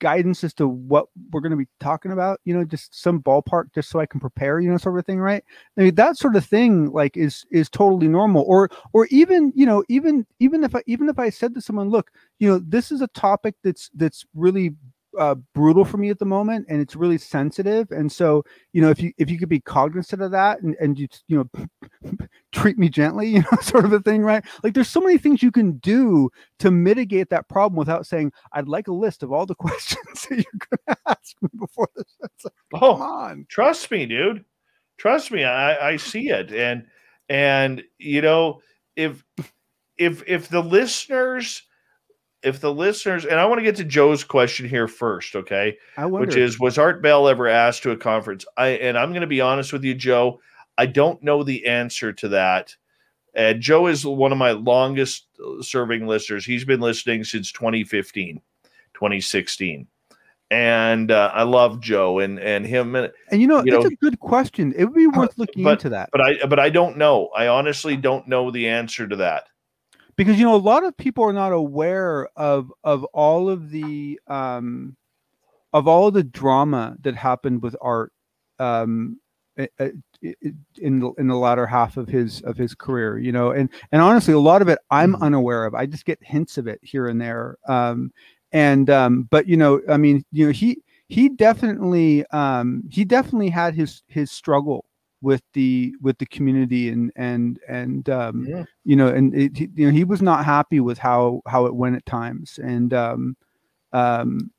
guidance as to what we're going to be talking about? You know, just some ballpark, just so I can prepare, you know, sort of thing, right? I mean, that sort of thing, like, is is totally normal. Or, or even, you know, even even if I even if I said to someone, look, you know, this is a topic that's that's really uh, brutal for me at the moment, and it's really sensitive. And so, you know, if you if you could be cognizant of that, and and you you know, treat me gently, you know, sort of a thing, right? Like, there's so many things you can do to mitigate that problem without saying, I'd like a list of all the questions that you're going to ask me before this. It's like, oh, come on. Trust me, dude. Trust me. I, I see it. And, and, you know, if, if, if the listeners, if the listeners, and I want to get to Joe's question here first. Okay. I wonder. Which is, was Art Bell ever asked to a conference? I, and I'm going to be honest with you, Joe, I don't know the answer to that. Uh, Joe is one of my longest serving listeners. He's been listening since twenty fifteen, twenty sixteen. And uh, I love Joe and, and him. And, and you know, you it's know, a good question. It would be worth looking but, into that. But I, but I don't know. I honestly don't know the answer to that. Because, you know, a lot of people are not aware of, of all of the, um, of all of the drama that happened with Art, um, in the, in the latter half of his, of his career, you know, and, and honestly, a lot of it I'm unaware of. I just get hints of it here and there. Um, and, um, but you know, I mean, you know, he, he definitely, um, he definitely had his, his struggle with the, with the community and, and, and, um, yeah. you know, and it, you know, he was not happy with how, how it went at times. And, um, um,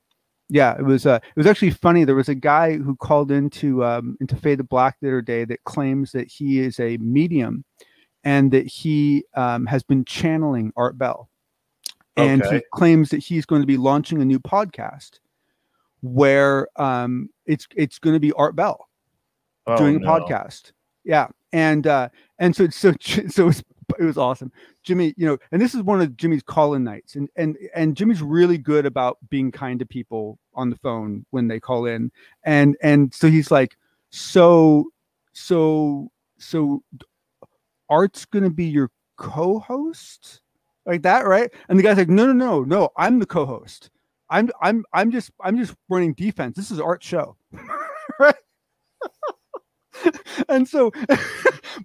yeah, it was uh, it was actually funny. There was a guy who called into um, into Faded Black the other day that claims that he is a medium and that he um, has been channeling Art Bell. And okay. he claims that he's going to be launching a new podcast where um, it's it's going to be Art Bell oh, doing no. a podcast. Yeah, and uh, and so so so it was, it was awesome. Jimmy, you know, and this is one of Jimmy's call-in nights, and and and Jimmy's really good about being kind to people on the phone when they call in, and and so he's like, so so so, Art's gonna be your co-host, like that, right? And the guy's like, no no no no, I'm the co-host. I'm I'm I'm just I'm just running defense. This is Art's show, right? And so,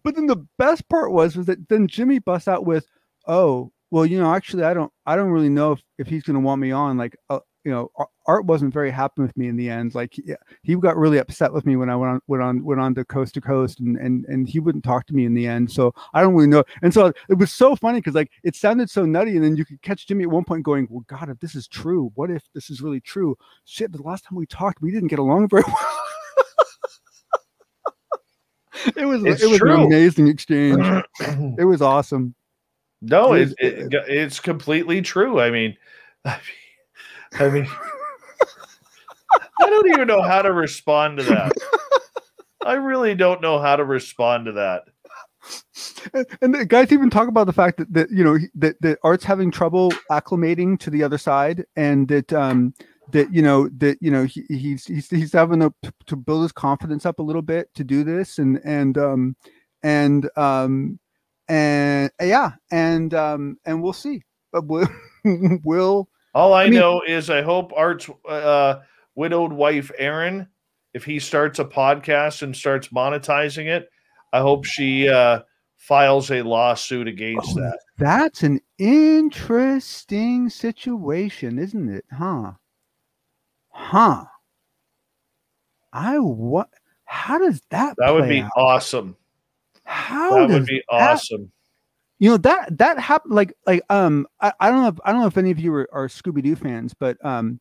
but then the best part was, was that then Jimmy busts out with, oh, well, you know, actually, I don't, I don't really know if, if he's going to want me on. Like, uh, you know, Art wasn't very happy with me in the end. Like, yeah, he got really upset with me when I went on, went on, went on to Coast to Coast, and, and, and he wouldn't talk to me in the end. So I don't really know. And so it was so funny because like it sounded so nutty. And then you could catch Jimmy at one point going, well, God, if this is true, what if this is really true? Shit, the last time we talked, we didn't get along very well. It was it's it was true. An amazing exchange. It was awesome. No, it, it, it it's completely true. I mean, I mean, I, mean, I don't even know how to respond to that. I really don't know how to respond to that. And, and the guys even talk about the fact that, that you know that, that Art's having trouble acclimating to the other side, and that um that you know that you know he, he's he's he's having a, to build his confidence up a little bit to do this, and and um and um and yeah and um and we'll see. But we'll, we'll all I, I mean, know is I hope Art's uh, widowed wife Erin, if he starts a podcast and starts monetizing it, I hope she uh, files a lawsuit against oh, that. That's an interesting situation, isn't it? Huh. Huh. I what? How does that? That would be out? Awesome. How that would be that, awesome. You know that that happened. Like like um, I, I don't know. If, I don't know if any of you are, are Scooby-Doo fans, but um,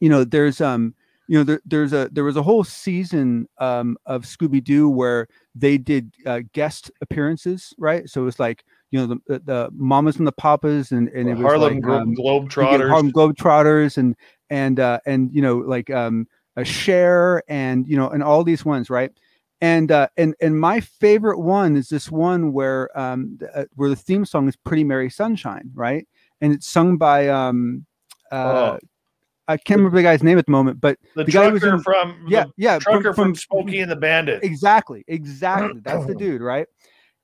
you know there's um, you know there, there's a there was a whole season um of Scooby-Doo where they did uh, guest appearances, right? So it was like. You know the, the Mamas and the Papas, and and it was Harlem like, um, Globetrotters, Harlem Globetrotters, and and uh, and you know like um, a Cher, and you know and all these ones, right? And uh, and and my favorite one is this one where um, uh, where the theme song is "Pretty Merry Sunshine," right? And it's sung by um, uh, oh. I can't remember the guy's name at the moment, but the, the guy who was in, from yeah the yeah trucker from, from Smokey and the Bandit, exactly exactly that's the dude, right?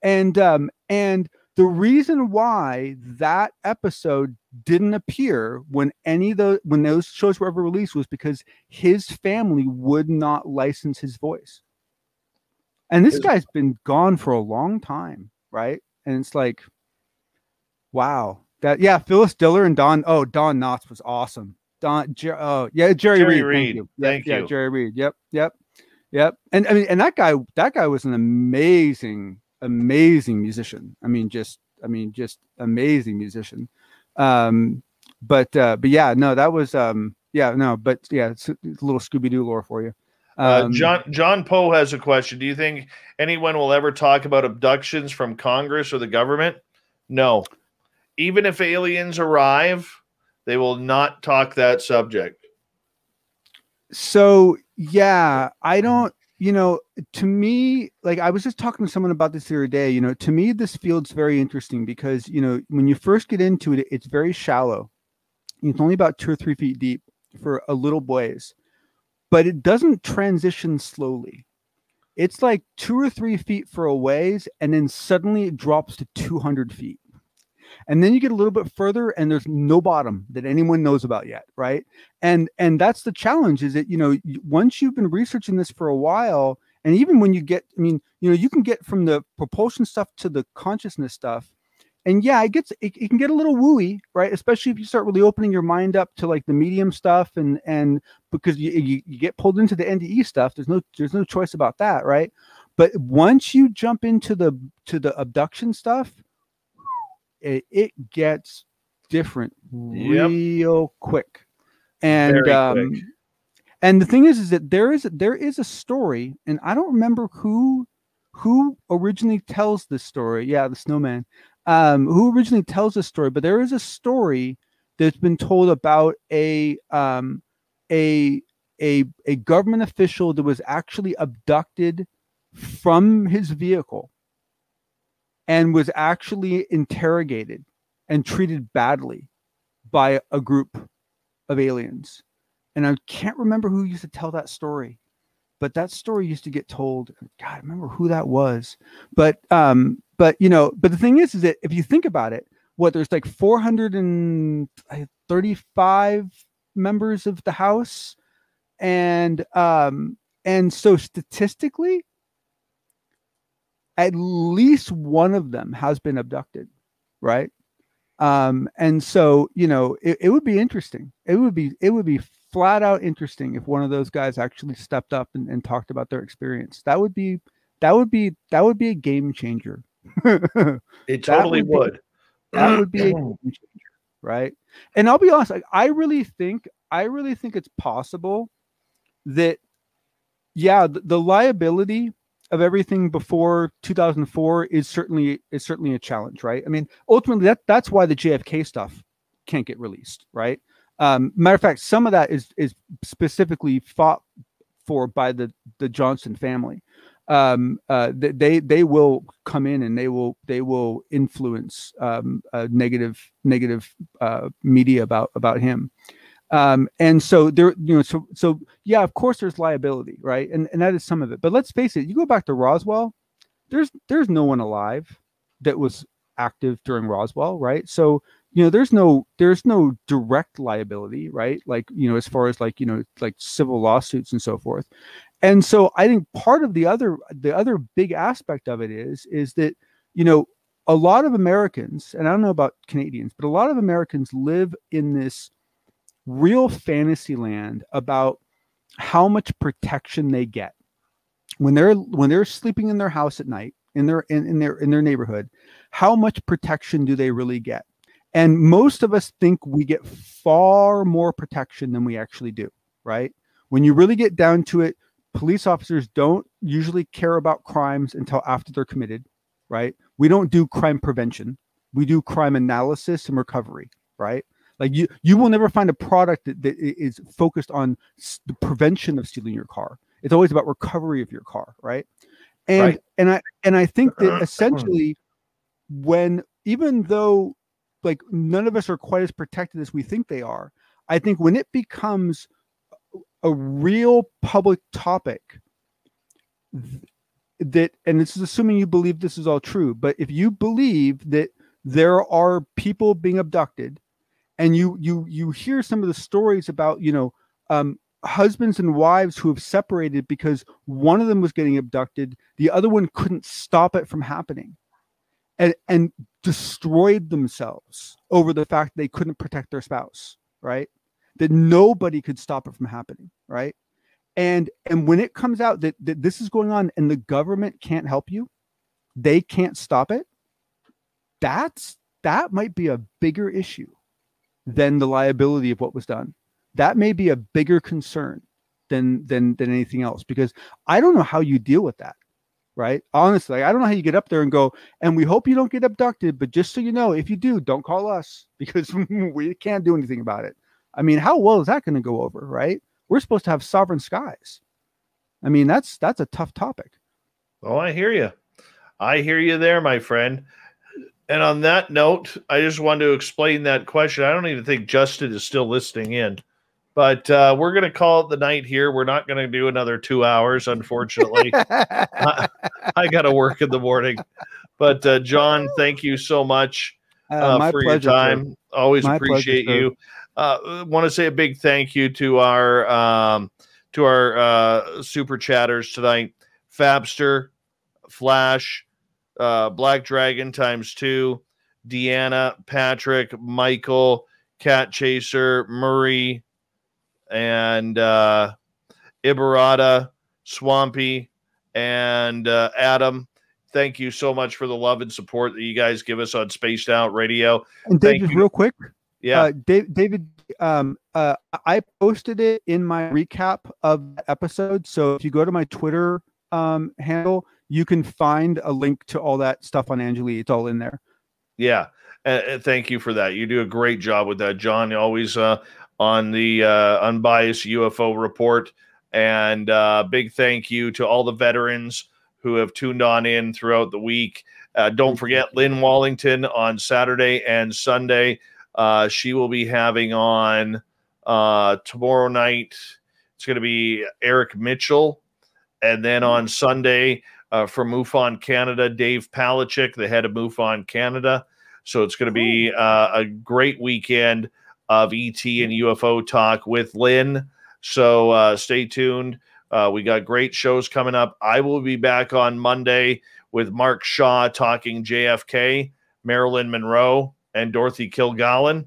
And um and the reason why that episode didn't appear when any of those when those shows were ever released was because his family would not license his voice. And this guy's been gone for a long time, right? And it's like, wow, that yeah, Phyllis Diller and Don oh Don Knotts was awesome. Don Jer, oh yeah, Jerry, Jerry Reed. Reed. Thank you. Yep, thank yeah, you. Jerry Reed. Yep, yep, yep. And I mean, and that guy that guy was an amazing. amazing musician. I mean, just, I mean, just amazing musician. Um, but, uh, but yeah, no, that was, um, yeah, no, but yeah, it's a, it's a little Scooby-Doo lore for you. Um, uh, John, John Poe has a question. Do you think anyone will ever talk about abductions from Congress or the government? No, even if aliens arrive, they will not talk that subject. So yeah, I don't, you know, to me, like I was just talking to someone about this the other day, you know, to me, this field's very interesting because, you know, when you first get into it, it's very shallow. It's only about two or three feet deep for a little ways, but it doesn't transition slowly. It's like two or three feet for a ways, and then suddenly it drops to two hundred feet. And then you get a little bit further and there's no bottom that anyone knows about yet, right? And and that's the challenge, is that, you know, once you've been researching this for a while, and even when you get, I mean, you know, you can get from the propulsion stuff to the consciousness stuff. And yeah, it gets, it, it can get a little wooey, right? Especially if you start really opening your mind up to like the medium stuff, and and because you, you, you get pulled into the N D E stuff. There's no, there's no choice about that, right? But once you jump into the, to the abduction stuff, it, it gets different real yep. quick. And very um, quick. And the thing is, is that there is, there is a story, and I don't remember who, who originally tells this story. Yeah, the snowman. Um, who originally tells this story, but there is a story that's been told about a, um, a, a, a government official that was actually abducted from his vehicle and was actually interrogated and treated badly by a group of aliens. And I can't remember who used to tell that story, but that story used to get told. God, I remember who that was, but, um, But, you know, but the thing is, is that if you think about it, what, there's like four hundred thirty-five members of the House. And um, and so statistically, at least one of them has been abducted. Right. Um, and so, you know, it, it would be interesting. It would be it would be flat out interesting if one of those guys actually stepped up and, and talked about their experience. That would be that would be that would be a game changer. It totally that would, would. Be, that would be a game changer, right? And I'll be honest, like, I really think I really think it's possible that, yeah, the, the liability of everything before two thousand four is certainly is certainly a challenge, right? I mean, ultimately that that's why the J F K stuff can't get released, right? Um, matter of fact, some of that is is specifically fought for by the the Johnson family. Um, uh, they they will come in and they will they will influence um, uh, negative negative uh, media about about him, um, and so there you know so so yeah, of course there's liability, right? And and that is some of it. But let's face it, you go back to Roswell, there's there's no one alive that was active during Roswell, right? So you know there's no there's no direct liability, right? Like you know as far as like you know like civil lawsuits and so forth. And so I think part of the other the other big aspect of it is is that, you know, a lot of Americans, and I don't know about Canadians, but a lot of Americans live in this real fantasy land about how much protection they get when they're when they're sleeping in their house at night, in their in, in their in their neighborhood. How much protection do they really get? And most of us think we get far more protection than we actually do, right? When you really get down to it, police officers don't usually care about crimes until after they're committed, right? We don't do crime prevention. We do crime analysis and recovery, right? Like you, you will never find a product that, that is focused on the prevention of stealing your car. It's always about recovery of your car, right? And right. and I and I think that essentially, when even though like none of us are quite as protected as we think they are, I think when it becomes a real public topic that, and this is assuming you believe this is all true, but if you believe that there are people being abducted, and you you you hear some of the stories about you know um, husbands and wives who have separated because one of them was getting abducted, the other one couldn't stop it from happening, and and destroyed themselves over the fact they couldn't protect their spouse, right? That nobody could stop it from happening, right? And and when it comes out that, that this is going on and the government can't help you, they can't stop it, that's that might be a bigger issue than the liability of what was done. That may be a bigger concern than than than anything else, because I don't know how you deal with that, right? Honestly, I don't know how you get up there and go, and we hope you don't get abducted, but just so you know, if you do, don't call us because we can't do anything about it. I mean, how well is that going to go over, right? We're supposed to have sovereign skies. I mean, that's that's a tough topic. Oh, I hear you. I hear you there, my friend. And on that note, I just wanted to explain that question. I don't even think Justin is still listening in. But uh, we're going to call it the night here. We're not going to do another two hours, unfortunately. I, I got to work in the morning. But, uh, John, thank you so much uh, uh, for pleasure, your time. Sir. Always my appreciate pleasure, you. Uh, want to say a big thank you to our um, to our uh, super chatters tonight. Fabster, Flash, uh, Black Dragon times two, Deanna, Patrick, Michael, Cat Chaser, Murray, and uh Ibarata, Swampy, and uh Adam. Thank you so much for the love and support that you guys give us on Spaced Out Radio. And David, real quick, yeah, uh, Dave, David, um uh I posted it in my recap of the episode, so if you go to my Twitter um handle, you can find a link to all that stuff on Angeli. It's all in there. Yeah, uh, thank you for that. You do a great job with that, John. You always uh on the uh, Unbiased U F O Report. And uh, big thank you to all the veterans who have tuned on in throughout the week. Uh, don't forget Lynn Wallington on Saturday and Sunday. Uh, she will be having on uh, tomorrow night. It's going to be Eric Mitchell. And then on Sunday uh, from MUFON Canada, Dave Palachik, the head of MUFON Canada. So it's going to be uh, a great weekend of E T and U F O talk with Lynn. So uh, stay tuned. Uh, we got great shows coming up. I will be back on Monday with Mark Shaw talking J F K, Marilyn Monroe, and Dorothy Kilgallen.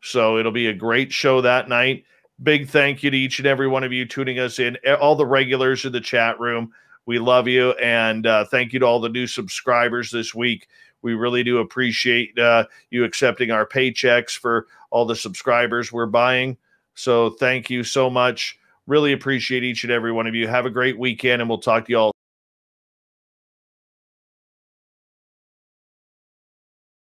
So it'll be a great show that night. Big thank you to each and every one of you tuning us in, all the regulars in the chat room. We love you, and uh, thank you to all the new subscribers this week. We really do appreciate uh, you accepting our paychecks for all the subscribers we're buying. So thank you so much. Really appreciate each and every one of you. Have a great weekend, and we'll talk to you all.